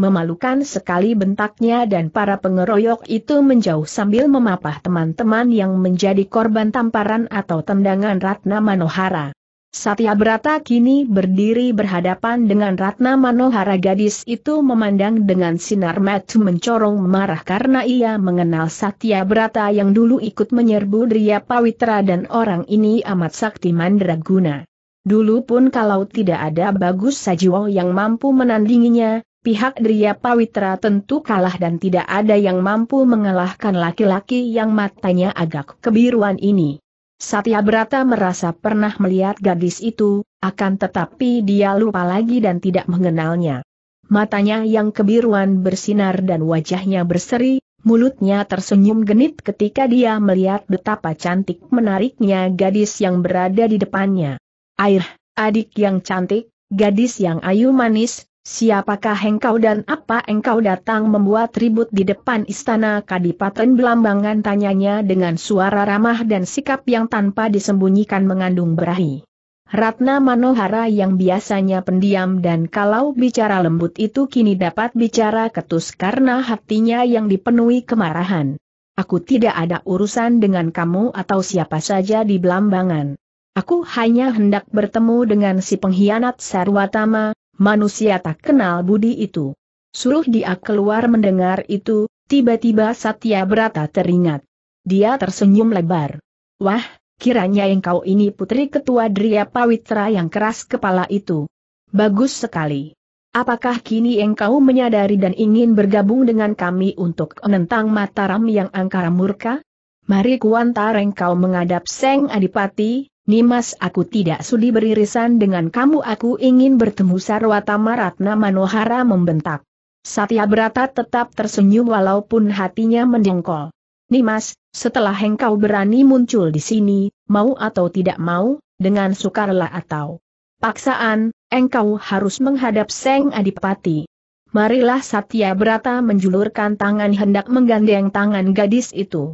Memalukan sekali bentaknya dan para pengeroyok itu menjauh sambil memapah teman-teman yang menjadi korban tamparan atau tendangan Ratna Manohara. Satyabrata kini berdiri berhadapan dengan Ratna Manohara. Gadis itu memandang dengan sinar mata mencorong marah karena ia mengenal Satyabrata yang dulu ikut menyerbu Driya Pawitra dan orang ini amat sakti mandraguna. Dulu pun kalau tidak ada Bagus Sajiwa yang mampu menandinginya, pihak Driya Pawitra tentu kalah dan tidak ada yang mampu mengalahkan laki-laki yang matanya agak kebiruan ini. Satyabrata merasa pernah melihat gadis itu, akan tetapi dia lupa lagi dan tidak mengenalnya. Matanya yang kebiruan bersinar dan wajahnya berseri, mulutnya tersenyum genit ketika dia melihat betapa cantik menariknya gadis yang berada di depannya. "Air, adik yang cantik, gadis yang ayu manis, siapakah engkau dan apa engkau datang membuat ribut di depan istana Kadipaten Blambangan?" tanyanya dengan suara ramah dan sikap yang tanpa disembunyikan mengandung berahi. Ratna Manohara yang biasanya pendiam dan kalau bicara lembut itu kini dapat bicara ketus karena hatinya yang dipenuhi kemarahan. "Aku tidak ada urusan dengan kamu atau siapa saja di Blambangan. Aku hanya hendak bertemu dengan si pengkhianat Sarwatama, manusia tak kenal budi itu. Suruh dia keluar." Mendengar itu, tiba-tiba Satyabrata teringat. Dia tersenyum lebar. "Wah, kiranya engkau ini putri ketua Driya Pawitra yang keras kepala itu. Bagus sekali. Apakah kini engkau menyadari dan ingin bergabung dengan kami untuk menentang Mataram yang angkara murka? Mari kuantar engkau menghadap Seng Adipati Nimas. Aku tidak sudi beririsan dengan kamu, aku ingin bertemu Sarwatama." Ratna Manohara membentak. Satyabrata tetap tersenyum walaupun hatinya mendengkol. "Nimas, setelah engkau berani muncul di sini, mau atau tidak mau, dengan sukarela atau paksaan, engkau harus menghadap Seng Adipati." "Marilah." Satyabrata menjulurkan tangan hendak menggandeng tangan gadis itu.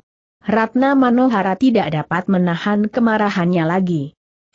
Ratna Manohara tidak dapat menahan kemarahannya lagi.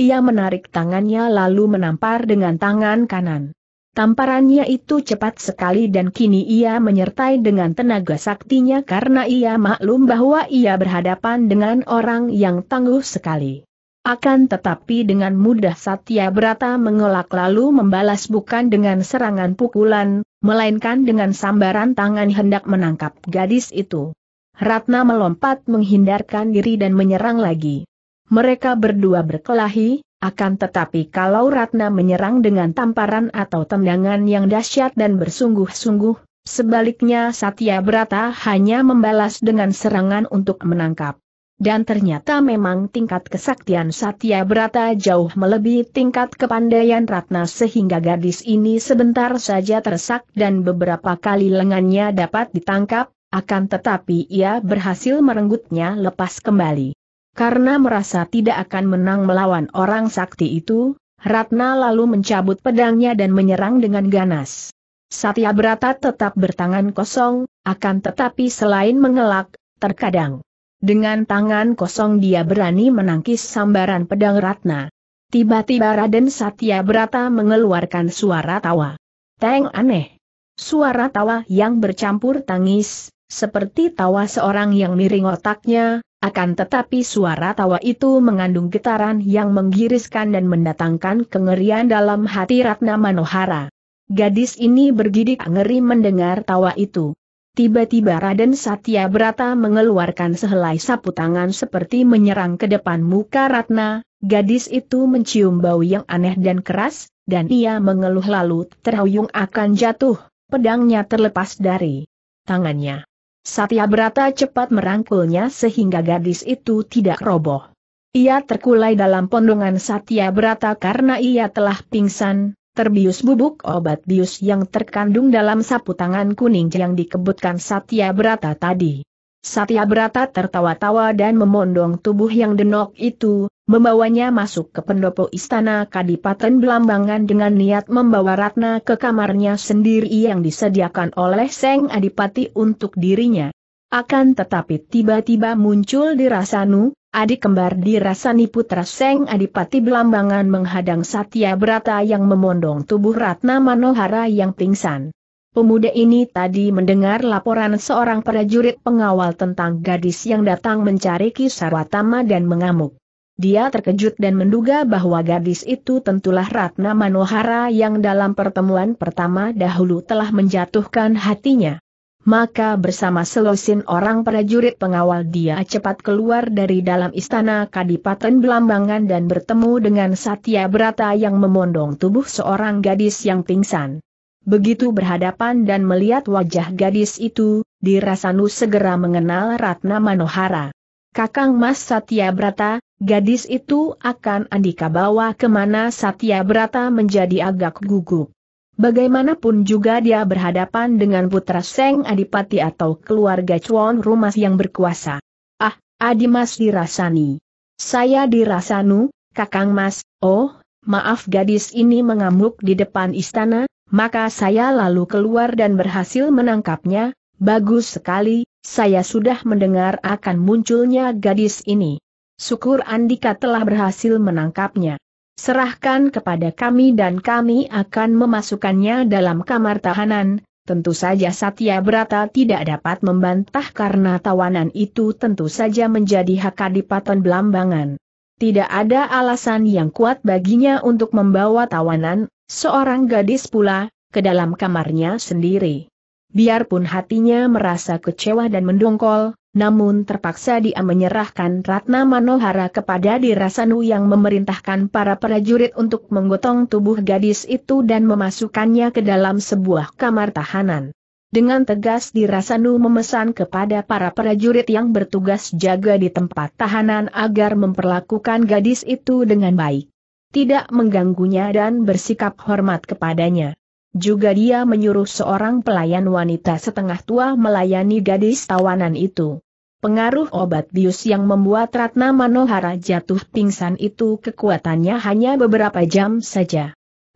Ia menarik tangannya lalu menampar dengan tangan kanan. Tamparannya itu cepat sekali dan kini ia menyertai dengan tenaga saktinya karena ia maklum bahwa ia berhadapan dengan orang yang tangguh sekali. Akan tetapi dengan mudah Satyabrata mengelak lalu membalas bukan dengan serangan pukulan, melainkan dengan sambaran tangan hendak menangkap gadis itu. Ratna melompat menghindarkan diri dan menyerang lagi. Mereka berdua berkelahi, akan tetapi kalau Ratna menyerang dengan tamparan atau tendangan yang dahsyat dan bersungguh-sungguh, sebaliknya Satyabrata hanya membalas dengan serangan untuk menangkap. Dan ternyata memang tingkat kesaktian Satyabrata jauh melebihi tingkat kepandaian Ratna sehingga gadis ini sebentar saja tersak dan beberapa kali lengannya dapat ditangkap. Akan tetapi ia berhasil merenggutnya lepas kembali. Karena merasa tidak akan menang melawan orang sakti itu, Ratna lalu mencabut pedangnya dan menyerang dengan ganas. Satyabrata tetap bertangan kosong, akan tetapi selain mengelak, terkadang dengan tangan kosong dia berani menangkis sambaran pedang Ratna. Tiba-tiba Raden Satyabrata mengeluarkan suara tawa. Teng aneh. Suara tawa yang bercampur tangis, seperti tawa seorang yang miring otaknya, akan tetapi suara tawa itu mengandung getaran yang menggiriskan dan mendatangkan kengerian dalam hati Ratna Manohara. Gadis ini bergidik ngeri mendengar tawa itu. Tiba-tiba Raden Satyabrata mengeluarkan sehelai sapu tangan seperti menyerang ke depan muka Ratna. Gadis itu mencium bau yang aneh dan keras, dan ia mengeluh lalu terhuyung akan jatuh. Pedangnya terlepas dari tangannya. Satyabrata cepat merangkulnya sehingga gadis itu tidak roboh. Ia terkulai dalam pondongan Satyabrata karena ia telah pingsan, terbius bubuk obat bius yang terkandung dalam sapu tangan kuning yang dikebutkan Satyabrata tadi. Satyabrata tertawa-tawa dan memondong tubuh yang denok itu, membawanya masuk ke pendopo istana Kadipaten Blambangan dengan niat membawa Ratna ke kamarnya sendiri yang disediakan oleh Seng Adipati untuk dirinya. Akan tetapi tiba-tiba muncul Dirasanu, adik kembar Dirasani putra Seng Adipati Blambangan menghadang Satyabrata yang memondong tubuh Ratna Manohara yang pingsan. Pemuda ini tadi mendengar laporan seorang prajurit pengawal tentang gadis yang datang mencari Ki Sarwatama dan mengamuk. Dia terkejut dan menduga bahwa gadis itu tentulah Ratna Manohara yang dalam pertemuan pertama dahulu telah menjatuhkan hatinya. Maka bersama selusin orang prajurit pengawal dia cepat keluar dari dalam istana Kadipaten Blambangan dan bertemu dengan Satyabrata yang memondong tubuh seorang gadis yang pingsan. Begitu berhadapan dan melihat wajah gadis itu, Dirasanu segera mengenal Ratna Manohara. Kakang Mas Satyabrata, gadis itu akan Andika bawa kemana? Satyabrata menjadi agak gugup. Bagaimanapun juga dia berhadapan dengan putra Seng Adipati atau keluarga Chuan Rumah yang berkuasa. Ah, Adi Mas Dirasani. Saya Dirasanu, Kakang Mas. Oh, maaf, gadis ini mengamuk di depan istana. Maka saya lalu keluar dan berhasil menangkapnya. Bagus sekali, saya sudah mendengar akan munculnya gadis ini. Syukur Andika telah berhasil menangkapnya. Serahkan kepada kami dan kami akan memasukkannya dalam kamar tahanan. Tentu saja Satyabrata tidak dapat membantah karena tawanan itu tentu saja menjadi hak Kadipaten Blambangan. Tidak ada alasan yang kuat baginya untuk membawa tawanan, seorang gadis pula, ke dalam kamarnya sendiri. Biarpun hatinya merasa kecewa dan mendongkol, namun terpaksa dia menyerahkan Ratna Manohara kepada Dirasanu yang memerintahkan para prajurit untuk menggotong tubuh gadis itu dan memasukkannya ke dalam sebuah kamar tahanan. Dengan tegas Dirasanu memesan kepada para prajurit yang bertugas jaga di tempat tahanan agar memperlakukan gadis itu dengan baik. Tidak mengganggunya dan bersikap hormat kepadanya. Juga dia menyuruh seorang pelayan wanita setengah tua melayani gadis tawanan itu. Pengaruh obat bius yang membuat Ratna Manohara jatuh pingsan itu kekuatannya hanya beberapa jam saja.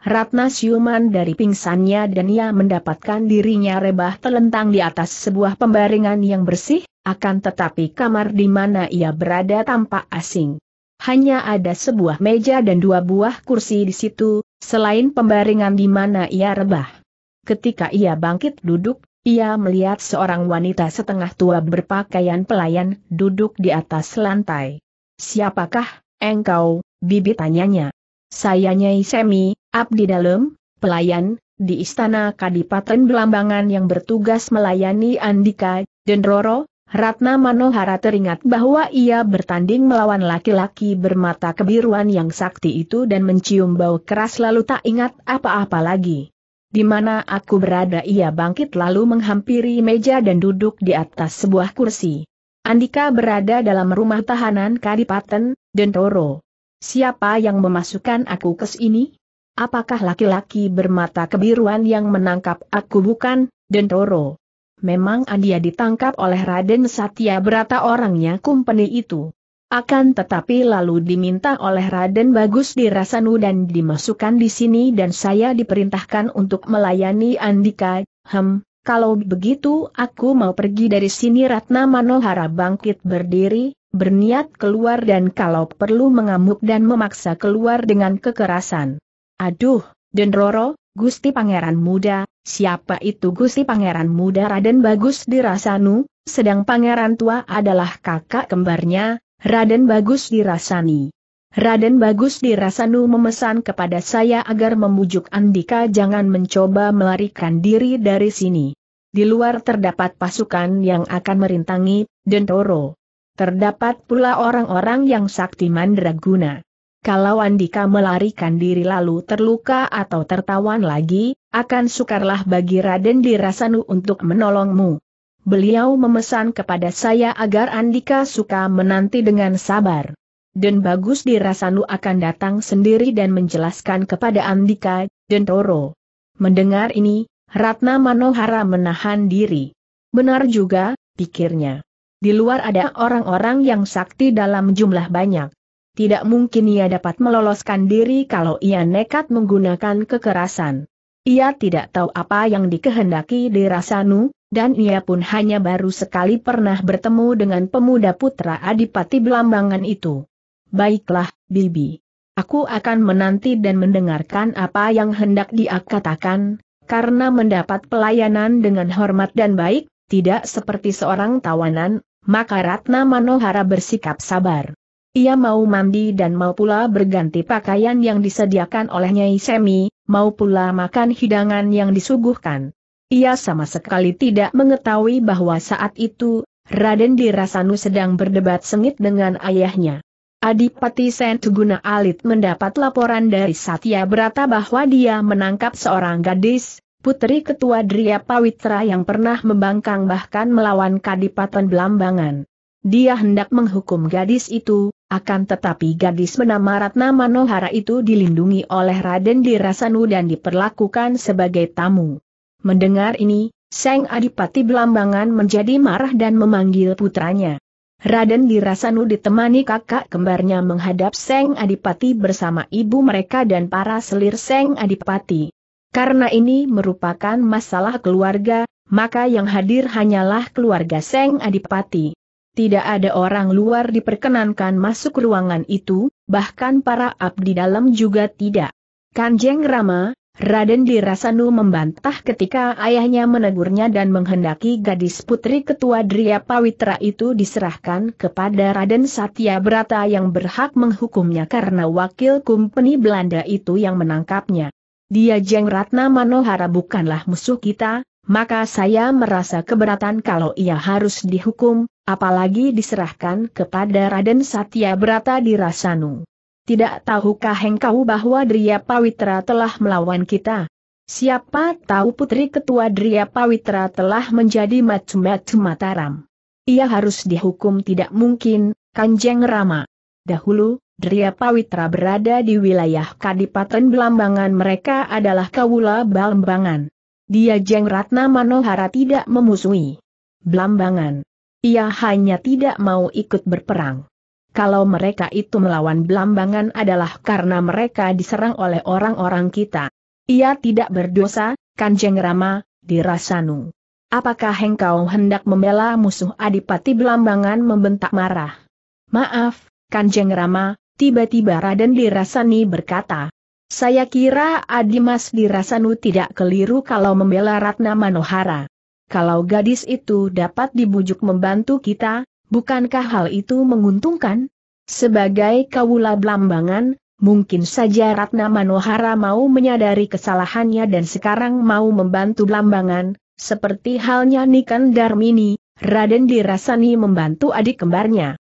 Ratna siuman dari pingsannya dan ia mendapatkan dirinya rebah telentang di atas sebuah pembaringan yang bersih, akan tetapi kamar di mana ia berada tampak asing. Hanya ada sebuah meja dan dua buah kursi di situ, selain pembaringan di mana ia rebah. Ketika ia bangkit duduk, ia melihat seorang wanita setengah tua berpakaian pelayan duduk di atas lantai. "Siapakah engkau, Bibi?" tanyanya. "Saya Nyai Semi, abdi dalem, pelayan di istana Kadipaten Blambangan yang bertugas melayani Andika, Dendroro, Ratna Manohara teringat bahwa ia bertanding melawan laki-laki bermata kebiruan yang sakti itu dan mencium bau keras lalu tak ingat apa-apa lagi. Di mana aku berada? Ia bangkit lalu menghampiri meja dan duduk di atas sebuah kursi. Andika berada dalam rumah tahanan Kadipaten, Dentoro. Siapa yang memasukkan aku ke sini? Apakah laki-laki bermata kebiruan yang menangkap aku? Bukan, Dentoro. Memang dia ditangkap oleh Raden Satyabrata, orangnya kumpeni itu. Akan tetapi lalu diminta oleh Raden Bagus Dirasanu dan dimasukkan di sini dan saya diperintahkan untuk melayani Andika. Kalau begitu aku mau pergi dari sini. Ratna Manohara bangkit berdiri, berniat keluar dan kalau perlu mengamuk dan memaksa keluar dengan kekerasan. Aduh, Dendroro, Gusti Pangeran Muda, siapa itu Gusti Pangeran Muda? Raden Bagus Dirasanu, sedang Pangeran Tua adalah kakak kembarnya, Raden Bagus Dirasani. Raden Bagus Dirasanu memesan kepada saya agar membujuk Andika jangan mencoba melarikan diri dari sini. Di luar terdapat pasukan yang akan merintangi, Dentoro. Terdapat pula orang-orang yang sakti mandraguna. Kalau Andika melarikan diri lalu terluka atau tertawan lagi, akan sukarlah bagi Raden Dirasanu untuk menolongmu. Beliau memesan kepada saya agar Andika suka menanti dengan sabar. Dan Bagus Dirasanu akan datang sendiri dan menjelaskan kepada Andika, Dentoro. Mendengar ini, Ratna Manohara menahan diri. Benar juga, pikirnya. Di luar ada orang-orang yang sakti dalam jumlah banyak. Tidak mungkin ia dapat meloloskan diri kalau ia nekat menggunakan kekerasan. Ia tidak tahu apa yang dikehendaki Dirasanu, dan ia pun hanya baru sekali pernah bertemu dengan pemuda putra Adipati Blambangan itu. Baiklah, Bibi. Aku akan menanti dan mendengarkan apa yang hendak dia katakan, karena mendapat pelayanan dengan hormat dan baik, tidak seperti seorang tawanan, maka Ratna Manohara bersikap sabar. Ia mau mandi dan mau pula berganti pakaian yang disediakan oleh Nyai Semi, mau pula makan hidangan yang disuguhkan. Ia sama sekali tidak mengetahui bahwa saat itu, Raden Dirasanu sedang berdebat sengit dengan ayahnya. Adipati Senthuguna Alit mendapat laporan dari Satyabrata bahwa dia menangkap seorang gadis, putri ketua Driya Pawitra yang pernah membangkang bahkan melawan Kadipaten Blambangan. Dia hendak menghukum gadis itu, akan tetapi gadis bernama Ratna Manohara itu dilindungi oleh Raden Dirasanu dan diperlakukan sebagai tamu. Mendengar ini, Sang Adipati Blambangan menjadi marah dan memanggil putranya. Raden Dirasanu ditemani kakak kembarnya menghadap Sang Adipati bersama ibu mereka dan para selir Sang Adipati. Karena ini merupakan masalah keluarga, maka yang hadir hanyalah keluarga Sang Adipati. Tidak ada orang luar diperkenankan masuk ruangan itu, bahkan para abdi dalam juga tidak. Kanjeng Rama, Raden Dirasanu membantah ketika ayahnya menegurnya dan menghendaki gadis putri ketua Driya Pawitra itu diserahkan kepada Raden Satyabrata yang berhak menghukumnya karena wakil kumpeni Belanda itu yang menangkapnya. Dia Jeng Ratna Manohara bukanlah musuh kita, maka saya merasa keberatan kalau ia harus dihukum. Apalagi diserahkan kepada Raden Satyabrata Dirasanu. Tidak tahukah engkau bahwa Driya Pawitra telah melawan kita? Siapa tahu putri ketua Driya Pawitra telah menjadi macam-macam Mataram. Ia harus dihukum. Tidak mungkin, Kanjeng Rama. Dahulu, Driya Pawitra berada di wilayah Kadipaten Blambangan. Mereka adalah Kawula Blambangan. Dia Jeng Ratna Manohara tidak memusuhi Blambangan. Ia hanya tidak mau ikut berperang. Kalau mereka itu melawan Blambangan adalah karena mereka diserang oleh orang-orang kita. Ia tidak berdosa, Kanjeng Rama, Dirasanu. Apakah engkau hendak membela musuh? Adipati Blambangan membentak marah. Maaf, Kanjeng Rama, tiba-tiba Raden Dirasani berkata. Saya kira Adimas Dirasanu tidak keliru kalau membela Ratna Manohara. Kalau gadis itu dapat dibujuk membantu kita, bukankah hal itu menguntungkan? Sebagai Kawula Blambangan, mungkin saja Ratna Manohara mau menyadari kesalahannya dan sekarang mau membantu Blambangan, seperti halnya Niken Darmini, Raden Dirasani membantu adik kembarnya.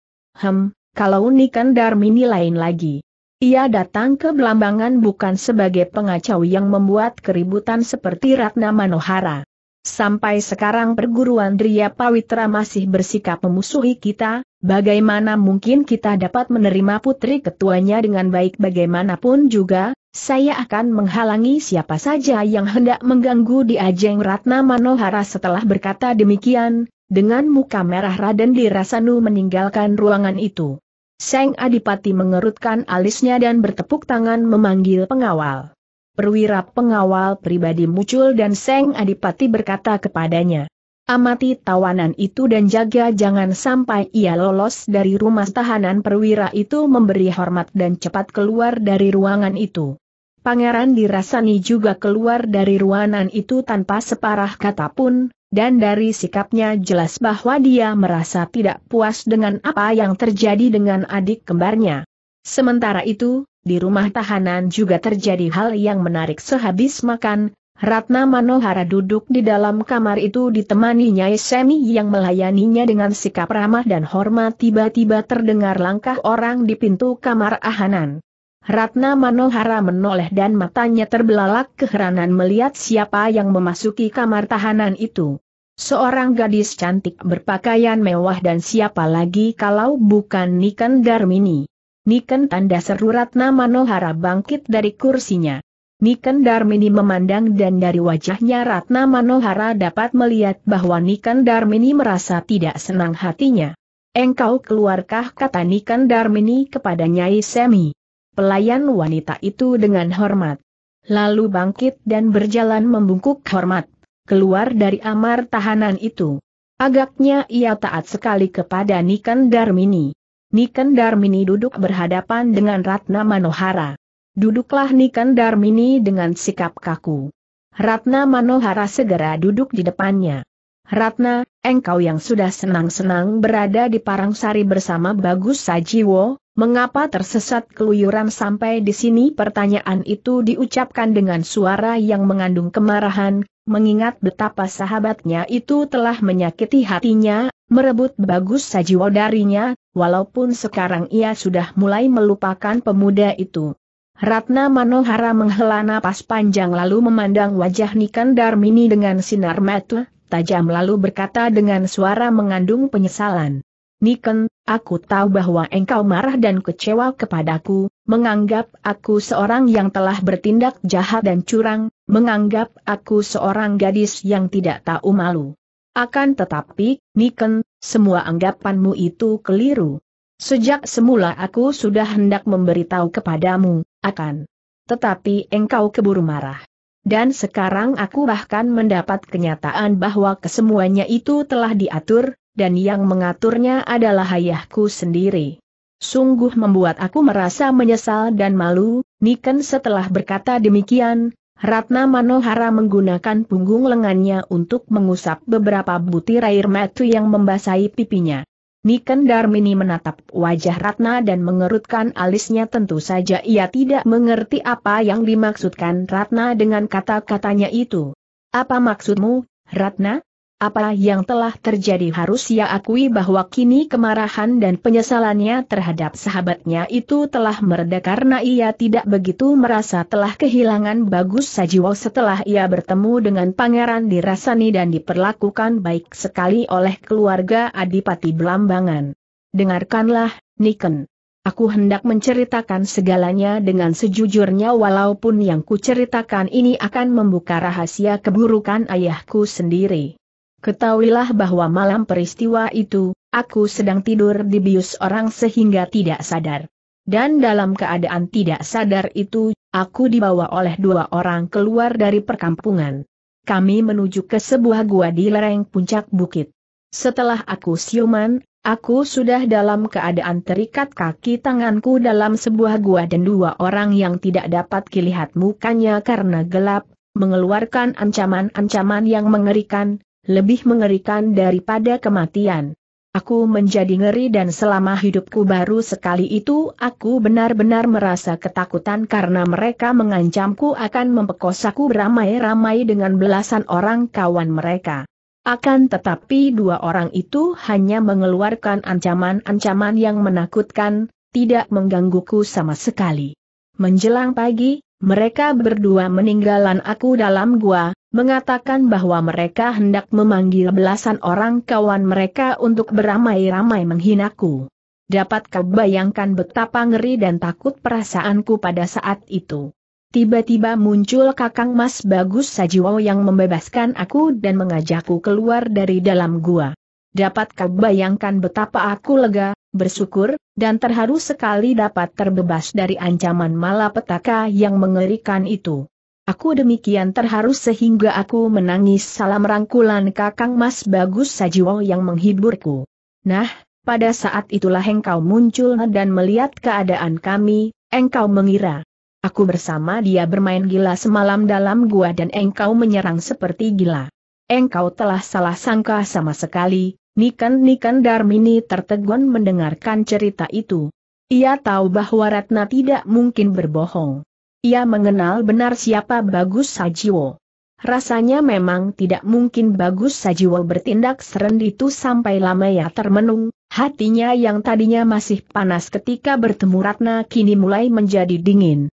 Kalau Niken Darmini lain lagi. Ia datang ke Blambangan bukan sebagai pengacau yang membuat keributan seperti Ratna Manohara. Sampai sekarang perguruan Driya Pawitra masih bersikap memusuhi kita, bagaimana mungkin kita dapat menerima putri ketuanya dengan baik? Bagaimanapun juga, saya akan menghalangi siapa saja yang hendak mengganggu di ajeng Ratna Manohara. Setelah berkata demikian, dengan muka merah Raden Dirasanu meninggalkan ruangan itu. Sang Adipati mengerutkan alisnya dan bertepuk tangan memanggil pengawal. Perwira pengawal pribadi muncul dan Seng Adipati berkata kepadanya, "Amati tawanan itu dan jaga jangan sampai ia lolos dari rumah tahanan." Perwira itu memberi hormat dan cepat keluar dari ruangan itu. Pangeran Dirasani juga keluar dari ruangan itu tanpa separah kata pun, dan dari sikapnya jelas bahwa dia merasa tidak puas dengan apa yang terjadi dengan adik kembarnya. Sementara itu, di rumah tahanan juga terjadi hal yang menarik. Sehabis makan, Ratna Manohara duduk di dalam kamar itu ditemani Nyai Semi yang melayaninya dengan sikap ramah dan hormat. Tiba-tiba terdengar langkah orang di pintu kamar tahanan. Ratna Manohara menoleh dan matanya terbelalak keheranan melihat siapa yang memasuki kamar tahanan itu. Seorang gadis cantik berpakaian mewah, dan siapa lagi kalau bukan Niken Darmini. "Niken!" tanda seru Ratna Manohara bangkit dari kursinya. Niken Darmini memandang, dan dari wajahnya Ratna Manohara dapat melihat bahwa Niken Darmini merasa tidak senang hatinya. "Engkau keluarkah?" kata Niken Darmini kepada Nyai Semi. Pelayan wanita itu dengan hormat lalu bangkit dan berjalan membungkuk hormat keluar dari kamar tahanan itu. Agaknya ia taat sekali kepada Niken Darmini. Niken Darmini duduk berhadapan dengan Ratna Manohara. "Duduklah," Niken Darmini dengan sikap kaku. Ratna Manohara segera duduk di depannya. "Ratna, engkau yang sudah senang-senang berada di Parangsari bersama Bagus Sajiwo, mengapa tersesat keluyuran sampai di sini?" Pertanyaan itu diucapkan dengan suara yang mengandung kemarahan, mengingat betapa sahabatnya itu telah menyakiti hatinya, merebut Bagus Sajiwo darinya, walaupun sekarang ia sudah mulai melupakan pemuda itu. Ratna Manohara menghela napas panjang lalu memandang wajah Niken Darmini dengan sinar mata tajam lalu berkata dengan suara mengandung penyesalan, "Niken, aku tahu bahwa engkau marah dan kecewa kepadaku, menganggap aku seorang yang telah bertindak jahat dan curang, menganggap aku seorang gadis yang tidak tahu malu. Akan tetapi, Niken, semua anggapanmu itu keliru. Sejak semula aku sudah hendak memberitahu kepadamu, akan tetapi engkau keburu marah. Dan sekarang aku bahkan mendapat kenyataan bahwa kesemuanya itu telah diatur, dan yang mengaturnya adalah ayahku sendiri. Sungguh membuat aku merasa menyesal dan malu." Niken setelah berkata demikian, Ratna Manohara menggunakan punggung lengannya untuk mengusap beberapa butir air mata yang membasahi pipinya. Niken Darmini menatap wajah Ratna dan mengerutkan alisnya. Tentu saja ia tidak mengerti apa yang dimaksudkan Ratna dengan kata-katanya itu. "Apa maksudmu, Ratna? Apa yang telah terjadi?" Harus ia akui bahwa kini kemarahan dan penyesalannya terhadap sahabatnya itu telah mereda karena ia tidak begitu merasa telah kehilangan Bagus Sajiwo setelah ia bertemu dengan Pangeran Dirasani dan diperlakukan baik sekali oleh keluarga Adipati Blambangan. "Dengarkanlah, Niken. Aku hendak menceritakan segalanya dengan sejujurnya, walaupun yang kuceritakan ini akan membuka rahasia keburukan ayahku sendiri. Ketahuilah bahwa malam peristiwa itu, aku sedang tidur dibius orang sehingga tidak sadar. Dan dalam keadaan tidak sadar itu, aku dibawa oleh dua orang keluar dari perkampungan. Kami menuju ke sebuah gua di lereng puncak bukit. Setelah aku siuman, aku sudah dalam keadaan terikat kaki tanganku dalam sebuah gua, dan dua orang yang tidak dapat dilihat mukanya karena gelap, mengeluarkan ancaman-ancaman yang mengerikan, lebih mengerikan daripada kematian. Aku menjadi ngeri, dan selama hidupku baru sekali itu aku benar-benar merasa ketakutan karena mereka mengancamku akan memperkosaku beramai-ramai dengan belasan orang kawan mereka. Akan tetapi dua orang itu hanya mengeluarkan ancaman-ancaman yang menakutkan, tidak menggangguku sama sekali. Menjelang pagi, mereka berdua meninggalan aku dalam gua, mengatakan bahwa mereka hendak memanggil belasan orang kawan mereka untuk beramai-ramai menghinaku. Dapatkah bayangkan betapa ngeri dan takut perasaanku pada saat itu. Tiba-tiba muncul Kakang Mas Bagus Sajiwa yang membebaskan aku dan mengajakku keluar dari dalam gua. Dapatkah bayangkan betapa aku lega, bersyukur, dan terharu sekali dapat terbebas dari ancaman malapetaka yang mengerikan itu. Aku demikian terharu sehingga aku menangis salam rangkulan Kakang Mas Bagus Sajiwa yang menghiburku. Nah, pada saat itulah engkau muncul dan melihat keadaan kami, engkau mengira aku bersama dia bermain gila semalam dalam gua dan engkau menyerang seperti gila. Engkau telah salah sangka sama sekali. Niken Darmini tertegun mendengarkan cerita itu. Ia tahu bahwa Ratna tidak mungkin berbohong. Ia mengenal benar siapa Bagus Sajiwo. Rasanya memang tidak mungkin Bagus Sajiwo bertindak serendah itu sampai lama ya termenung. Hatinya yang tadinya masih panas ketika bertemu Ratna kini mulai menjadi dingin.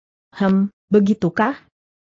Begitukah?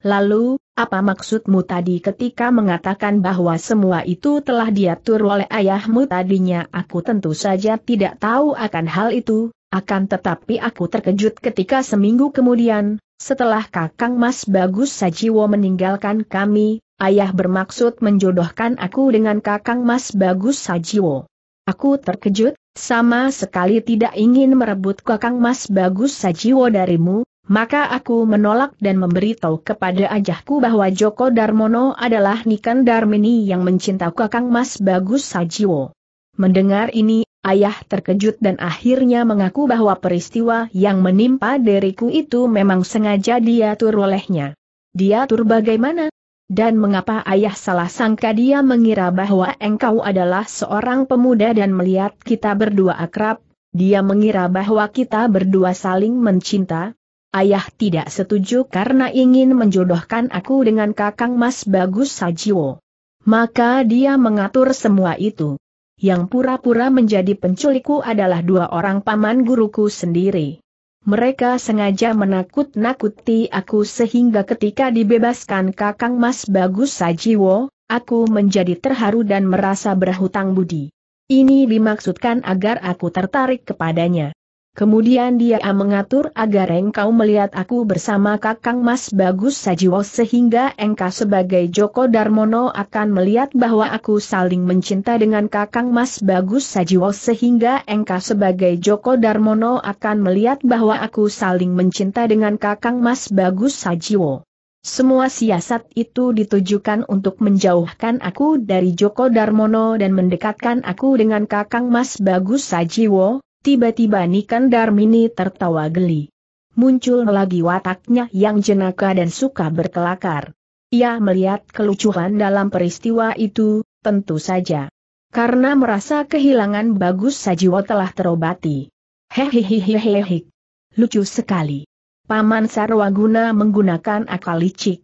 Lalu, apa maksudmu tadi ketika mengatakan bahwa semua itu telah diatur oleh ayahmu? Tadinya aku tentu saja tidak tahu akan hal itu, akan tetapi aku terkejut ketika seminggu kemudian, setelah Kakang Mas Bagus Sajiwo meninggalkan kami, ayah bermaksud menjodohkan aku dengan Kakang Mas Bagus Sajiwo. Aku terkejut, sama sekali tidak ingin merebut Kakang Mas Bagus Sajiwo darimu. Maka aku menolak dan memberitahu kepada ayahku bahwa Joko Darmono adalah Niken Darmini yang mencintai Kakang Mas Bagus Sajiwo. Mendengar ini, ayah terkejut dan akhirnya mengaku bahwa peristiwa yang menimpa diriku itu memang sengaja diatur olehnya. Diatur bagaimana? Dan mengapa ayah salah sangka? Dia mengira bahwa engkau adalah seorang pemuda dan melihat kita berdua akrab, dia mengira bahwa kita berdua saling mencinta. Ayah tidak setuju karena ingin menjodohkan aku dengan Kakang Mas Bagus Sajiwo. Maka dia mengatur semua itu. Yang pura-pura menjadi penculikku adalah dua orang paman guruku sendiri. Mereka sengaja menakut-nakuti aku sehingga ketika dibebaskan Kakang Mas Bagus Sajiwo, aku menjadi terharu dan merasa berhutang budi. Ini dimaksudkan agar aku tertarik kepadanya. Kemudian dia mengatur agar engkau melihat aku bersama Kakang Mas Bagus Sajiwo sehingga engkau sebagai Joko Darmono akan melihat bahwa aku saling mencinta dengan Kakang Mas Bagus Sajiwo sehingga engkau sebagai Joko Darmono akan melihat bahwa aku saling mencinta dengan Kakang Mas Bagus Sajiwo. Semua siasat itu ditujukan untuk menjauhkan aku dari Joko Darmono dan mendekatkan aku dengan Kakang Mas Bagus Sajiwo. Tiba-tiba Niken Darmini tertawa geli. Muncul lagi wataknya yang jenaka dan suka berkelakar. Ia melihat kelucuan dalam peristiwa itu, tentu saja. Karena merasa kehilangan Bagus Sajiwo telah terobati. Hehehehehe. Lucu sekali. Paman Sarwaguna menggunakan akal licik.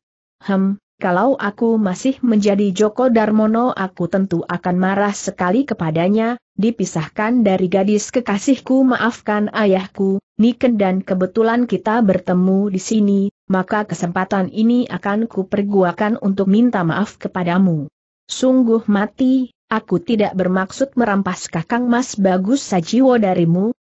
Kalau aku masih menjadi Joko Darmono aku tentu akan marah sekali kepadanya, dipisahkan dari gadis kekasihku. Maafkan ayahku, Niken, dan kebetulan kita bertemu di sini, maka kesempatan ini akan kupergunakan untuk minta maaf kepadamu. Sungguh mati, aku tidak bermaksud merampas Kakang Mas Bagus Sajiwo darimu,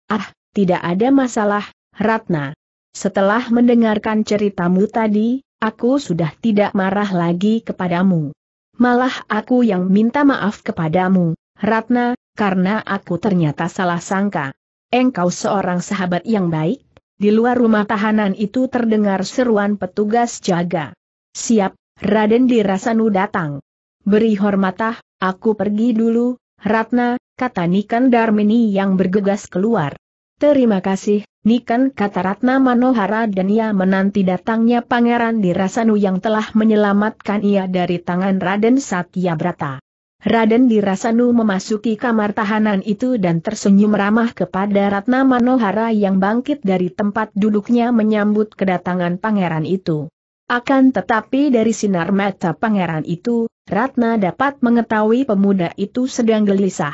tidak ada masalah, Ratna. Setelah mendengarkan ceritamu tadi, aku sudah tidak marah lagi kepadamu. Malah aku yang minta maaf kepadamu, Ratna, karena aku ternyata salah sangka. Engkau seorang sahabat yang baik. Di luar rumah tahanan itu terdengar seruan petugas jaga. Siap, Raden Dirasanu datang. Beri hormatlah, aku pergi dulu, Ratna, kata Niken Darmini yang bergegas keluar. Terima kasih, Niken, kata Ratna Manohara, dan ia menanti datangnya Pangeran Dirasanu yang telah menyelamatkan ia dari tangan Raden Satyabrata. Raden Dirasanu memasuki kamar tahanan itu dan tersenyum ramah kepada Ratna Manohara yang bangkit dari tempat duduknya menyambut kedatangan pangeran itu. Akan tetapi dari sinar mata pangeran itu, Ratna dapat mengetahui pemuda itu sedang gelisah.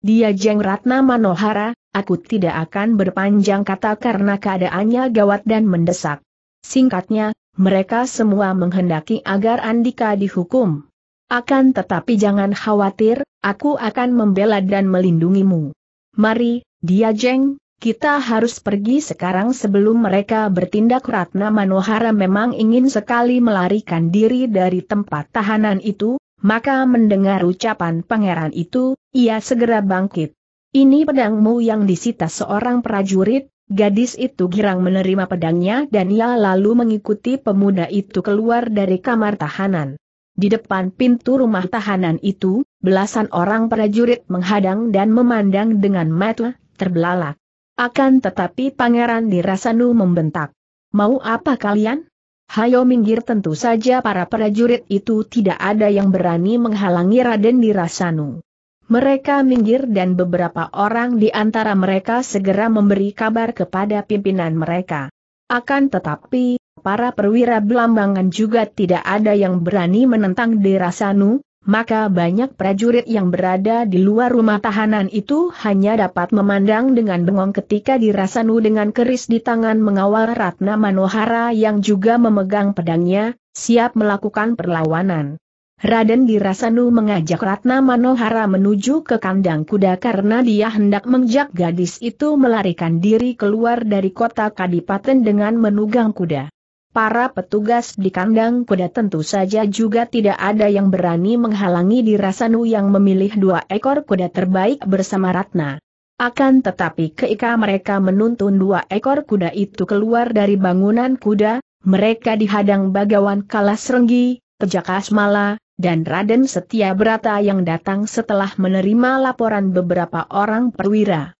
Dia Jeng Ratna Manohara, aku tidak akan berpanjang kata karena keadaannya gawat dan mendesak. Singkatnya, mereka semua menghendaki agar Andika dihukum. Akan tetapi jangan khawatir, aku akan membela dan melindungimu. Mari, Dia Jeng. Kita harus pergi sekarang sebelum mereka bertindak. Ratna Manohara memang ingin sekali melarikan diri dari tempat tahanan itu, maka mendengar ucapan pangeran itu, ia segera bangkit. Ini pedangmu yang disita seorang prajurit, gadis itu girang menerima pedangnya dan ia lalu mengikuti pemuda itu keluar dari kamar tahanan. Di depan pintu rumah tahanan itu, belasan orang prajurit menghadang dan memandang dengan mata terbelalak. Akan tetapi Pangeran Dirasanu membentak. Mau apa kalian? Hayo minggir. Tentu saja para prajurit itu tidak ada yang berani menghalangi Raden Dirasanu. Mereka minggir dan beberapa orang di antara mereka segera memberi kabar kepada pimpinan mereka. Akan tetapi, para perwira Blambangan juga tidak ada yang berani menentang Dirasanu. Maka banyak prajurit yang berada di luar rumah tahanan itu hanya dapat memandang dengan bengong ketika Dirasanu dengan keris di tangan mengawal Ratna Manohara yang juga memegang pedangnya, siap melakukan perlawanan. Raden Dirasanu mengajak Ratna Manohara menuju ke kandang kuda karena dia hendak mengejar gadis itu melarikan diri keluar dari kota kadipaten dengan menunggang kuda. Para petugas di kandang kuda tentu saja juga tidak ada yang berani menghalangi Dirasanu yang memilih dua ekor kuda terbaik bersama Ratna. Akan tetapi ketika mereka menuntun dua ekor kuda itu keluar dari bangunan kuda, mereka dihadang Bagawan Kalasrenggi, Tejakasmala, dan Raden Satyabrata yang datang setelah menerima laporan beberapa orang perwira.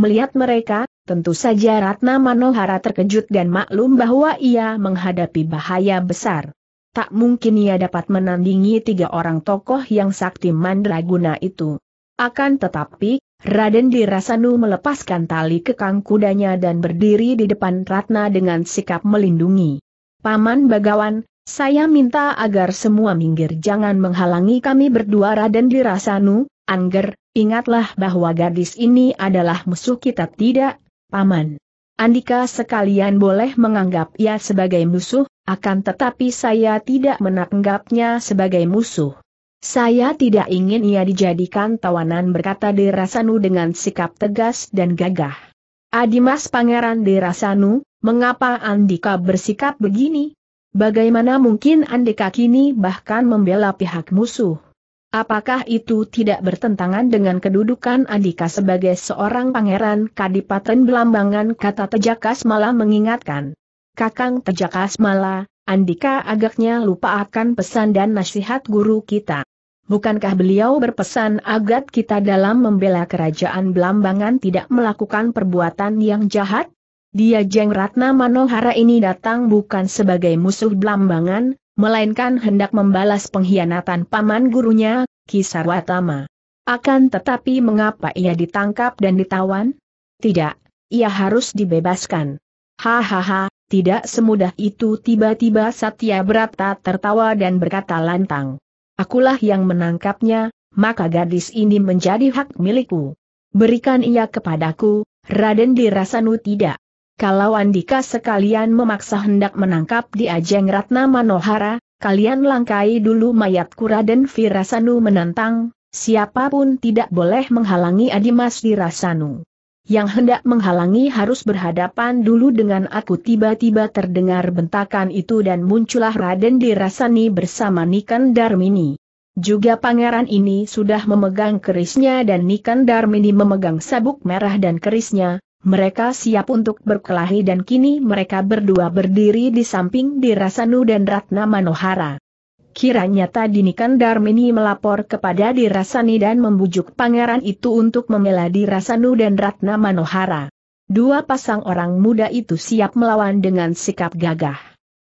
Melihat mereka, tentu saja Ratna Manohara terkejut dan maklum bahwa ia menghadapi bahaya besar. Tak mungkin ia dapat menandingi tiga orang tokoh yang sakti mandraguna itu. Akan tetapi, Raden Dirasanu melepaskan tali kekang kudanya dan berdiri di depan Ratna dengan sikap melindungi. Paman Bagawan, saya minta agar semua minggir, jangan menghalangi kami berdua. Raden Dirasanu, Angger, ingatlah bahwa gadis ini adalah musuh kita. Tidak, Paman. Andika sekalian boleh menganggap ia sebagai musuh, akan tetapi saya tidak menanggapnya sebagai musuh. Saya tidak ingin ia dijadikan tawanan, berkata Dirasanu dengan sikap tegas dan gagah. Adimas Pangeran Dirasanu, mengapa Andika bersikap begini? Bagaimana mungkin Andika kini bahkan membela pihak musuh? Apakah itu tidak bertentangan dengan kedudukan Andika sebagai seorang pangeran Kadipaten Blambangan, kata Tejakasmala mengingatkan. Kakang Tejakasmala, Andika agaknya lupa akan pesan dan nasihat guru kita. Bukankah beliau berpesan agar kita dalam membela kerajaan Blambangan tidak melakukan perbuatan yang jahat? Dia Jeng Ratna Manohara ini datang bukan sebagai musuh Blambangan, melainkan hendak membalas pengkhianatan paman gurunya, Ki Sarwatama. Akan tetapi mengapa ia ditangkap dan ditawan? Tidak, ia harus dibebaskan. Hahaha, tidak semudah itu. Tiba-tiba Satyabrata tertawa dan berkata lantang. Akulah yang menangkapnya, maka gadis ini menjadi hak milikku. Berikan ia kepadaku. Raden Dirasanu tidak. Kalau Andika sekalian memaksa hendak menangkap dia Jeng Ratna Manohara, kalian langkai dulu mayatku. Raden Dirasanu menentang, siapapun tidak boleh menghalangi Adimas Dirasanu. Yang hendak menghalangi harus berhadapan dulu dengan aku. Tiba-tiba terdengar bentakan itu dan muncullah Raden Dirasani bersama Niken Darmini. Juga pangeran ini sudah memegang kerisnya dan Niken Darmini memegang sabuk merah dan kerisnya. Mereka siap untuk berkelahi dan kini mereka berdua berdiri di samping Dirasanu dan Ratna Manohara. Kiranya tadi Niken Darmini melapor kepada Dirasani dan membujuk pangeran itu untuk membela Dirasanu dan Ratna Manohara. Dua pasang orang muda itu siap melawan dengan sikap gagah.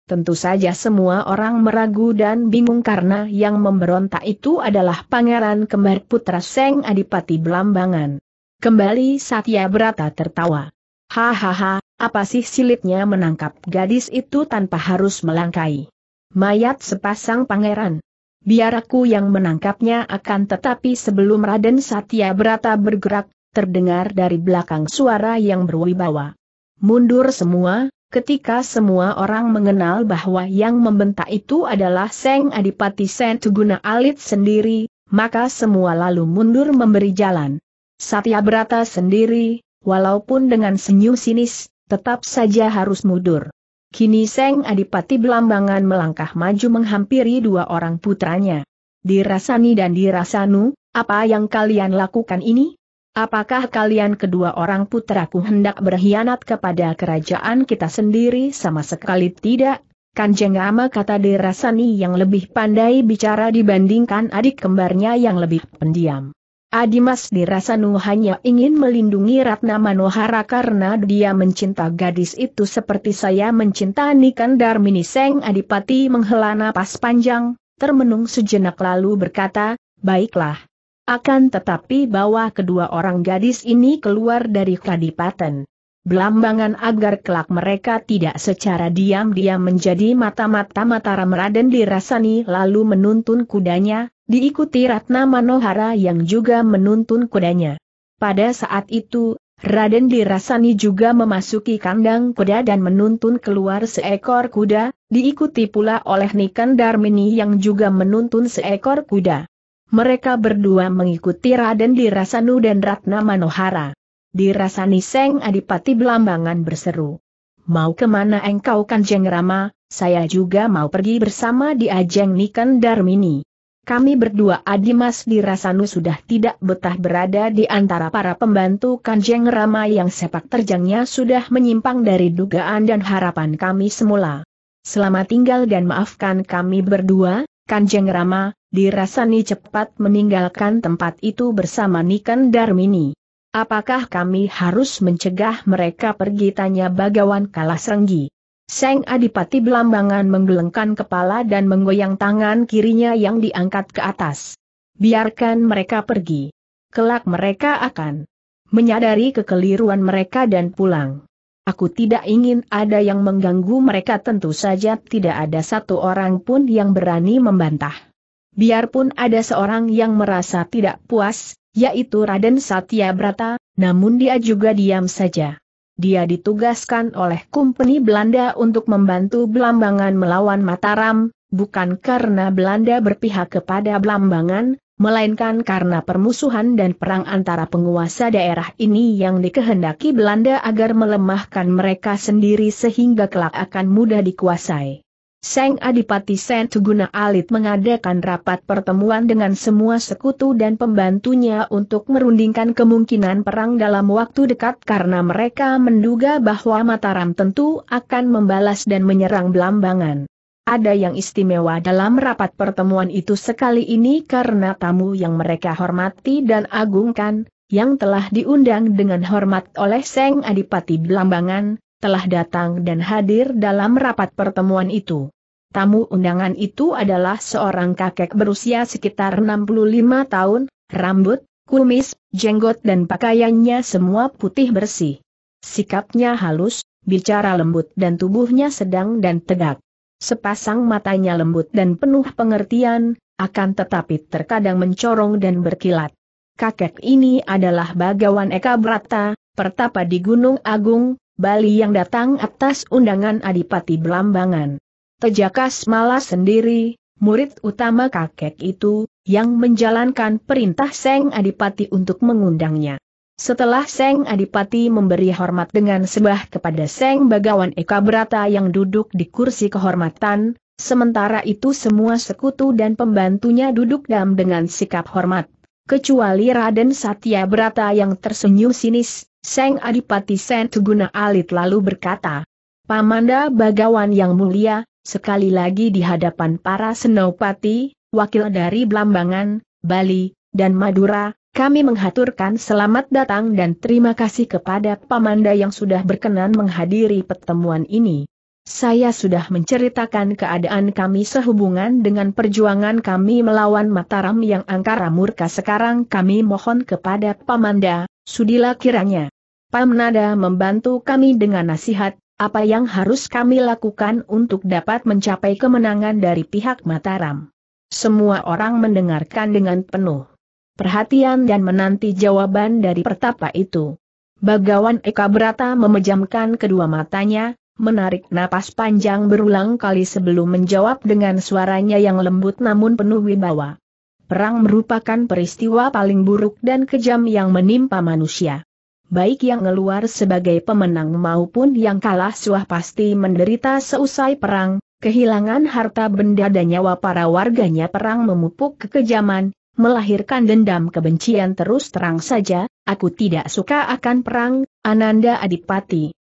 Tentu saja semua orang meragu dan bingung karena yang memberontak itu adalah pangeran kembar putra Seng Adipati Blambangan. Kembali Satyabrata tertawa. Hahaha, apa sih silitnya menangkap gadis itu tanpa harus melangkai? mayat sepasang pangeran. Biar aku yang menangkapnya, akan tetapi sebelum Raden Satyabrata bergerak, terdengar dari belakang suara yang berwibawa. Mundur semua, ketika semua orang mengenal bahwa yang membentak itu adalah Seng Adipati Senthuguna Alit sendiri, maka semua lalu mundur memberi jalan. Satyabrata sendiri, walaupun dengan senyum sinis, tetap saja harus mundur. Kini Seng Adipati Blambangan melangkah maju menghampiri dua orang putranya. Dirasani dan Dirasanu, apa yang kalian lakukan ini? Apakah kalian kedua orang putraku hendak berkhianat kepada kerajaan kita sendiri? Sama sekali tidak, Kanjeng Rama, kata Dirasani yang lebih pandai bicara dibandingkan adik kembarnya yang lebih pendiam. Adimas Dirasanu hanya ingin melindungi Ratna Manohara karena dia mencinta gadis itu seperti saya mencinta Niken Darmini. Seng Adipati menghela napas panjang, termenung sejenak lalu berkata, baiklah. Akan tetapi bawa kedua orang gadis ini keluar dari Kadipaten Blambangan agar kelak mereka tidak secara diam-diam menjadi mata-mata Mataram. Raden Dirasani lalu menuntun kudanya, diikuti Ratna Manohara yang juga menuntun kudanya. Pada saat itu, Raden Dirasani juga memasuki kandang kuda dan menuntun keluar seekor kuda, diikuti pula oleh Niken Darmini yang juga menuntun seekor kuda. Mereka berdua mengikuti Raden Dirasanu dan Ratna Manohara. Dirasani Seng Adipati Blambangan berseru, mau kemana engkau Kanjeng Rama? Saya juga mau pergi bersama di ajeng Niken Darmini. Kami berdua, Adimas Dirasanu sudah tidak betah berada di antara para pembantu Kanjeng Rama yang sepak terjangnya sudah menyimpang dari dugaan dan harapan kami semula. Selamat tinggal dan maafkan kami berdua, Kanjeng Rama. Dirasani cepat meninggalkan tempat itu bersama Niken Darmini. Apakah kami harus mencegah mereka pergi? Tanya Bagawan Kalasrenggi. Seng Adipati Blambangan menggelengkan kepala dan menggoyang tangan kirinya yang diangkat ke atas. Biarkan mereka pergi. Kelak mereka akan menyadari kekeliruan mereka dan pulang. Aku tidak ingin ada yang mengganggu mereka. Tentu saja tidak ada satu orang pun yang berani membantah. Biarpun ada seorang yang merasa tidak puas, yaitu Raden Satyabrata, namun dia juga diam saja. Dia ditugaskan oleh Kompeni Belanda untuk membantu Blambangan melawan Mataram, bukan karena Belanda berpihak kepada Blambangan, melainkan karena permusuhan dan perang antara penguasa daerah ini yang dikehendaki Belanda agar melemahkan mereka sendiri sehingga kelak akan mudah dikuasai. Seng Adipati Senthuguna Alit mengadakan rapat pertemuan dengan semua sekutu dan pembantunya untuk merundingkan kemungkinan perang dalam waktu dekat karena mereka menduga bahwa Mataram tentu akan membalas dan menyerang Blambangan. Ada yang istimewa dalam rapat pertemuan itu sekali ini karena tamu yang mereka hormati dan agungkan, yang telah diundang dengan hormat oleh Seng Adipati Blambangan, telah datang dan hadir dalam rapat pertemuan itu. Tamu undangan itu adalah seorang kakek berusia sekitar 65 tahun, rambut, kumis, jenggot dan pakaiannya semua putih bersih. Sikapnya halus, bicara lembut dan tubuhnya sedang dan tegak. Sepasang matanya lembut dan penuh pengertian, akan tetapi terkadang mencorong dan berkilat. Kakek ini adalah Bagawan Eka Brata, pertapa di Gunung Agung, Bali yang datang atas undangan Adipati Blambangan. Tejakasmala sendiri, murid utama kakek itu, yang menjalankan perintah Seng Adipati untuk mengundangnya. Setelah Seng Adipati memberi hormat dengan sebah kepada Seng Bagawan Eka Brata yang duduk di kursi kehormatan, sementara itu semua sekutu dan pembantunya duduk diam dengan sikap hormat, kecuali Raden Satyabrata yang tersenyum sinis. Seng Adipati Senthuguna Alit lalu berkata, Pamanda Bagawan yang mulia, sekali lagi di hadapan para senopati, wakil dari Blambangan, Bali, dan Madura, kami menghaturkan selamat datang dan terima kasih kepada Pamanda yang sudah berkenan menghadiri pertemuan ini. Saya sudah menceritakan keadaan kami sehubungan dengan perjuangan kami melawan Mataram yang angkara murka. Sekarang kami mohon kepada Pamanda, sudilah kiranya Pamnada membantu kami dengan nasihat, Apa yang harus kami lakukan untuk dapat mencapai kemenangan dari pihak Mataram? Semua orang mendengarkan dengan penuh perhatian dan menanti jawaban dari pertapa itu. Bagawan Eka Brata memejamkan kedua matanya, menarik napas panjang berulang kali sebelum menjawab dengan suaranya yang lembut namun penuh wibawa. Perang merupakan peristiwa paling buruk dan kejam yang menimpa manusia. Baik yang keluar sebagai pemenang maupun yang kalah suah pasti menderita seusai perang, kehilangan harta benda dan nyawa para warganya. Perang memupuk kekejaman, melahirkan dendam kebencian. Terus terang saja, aku tidak suka akan perang, Ananda Adipati.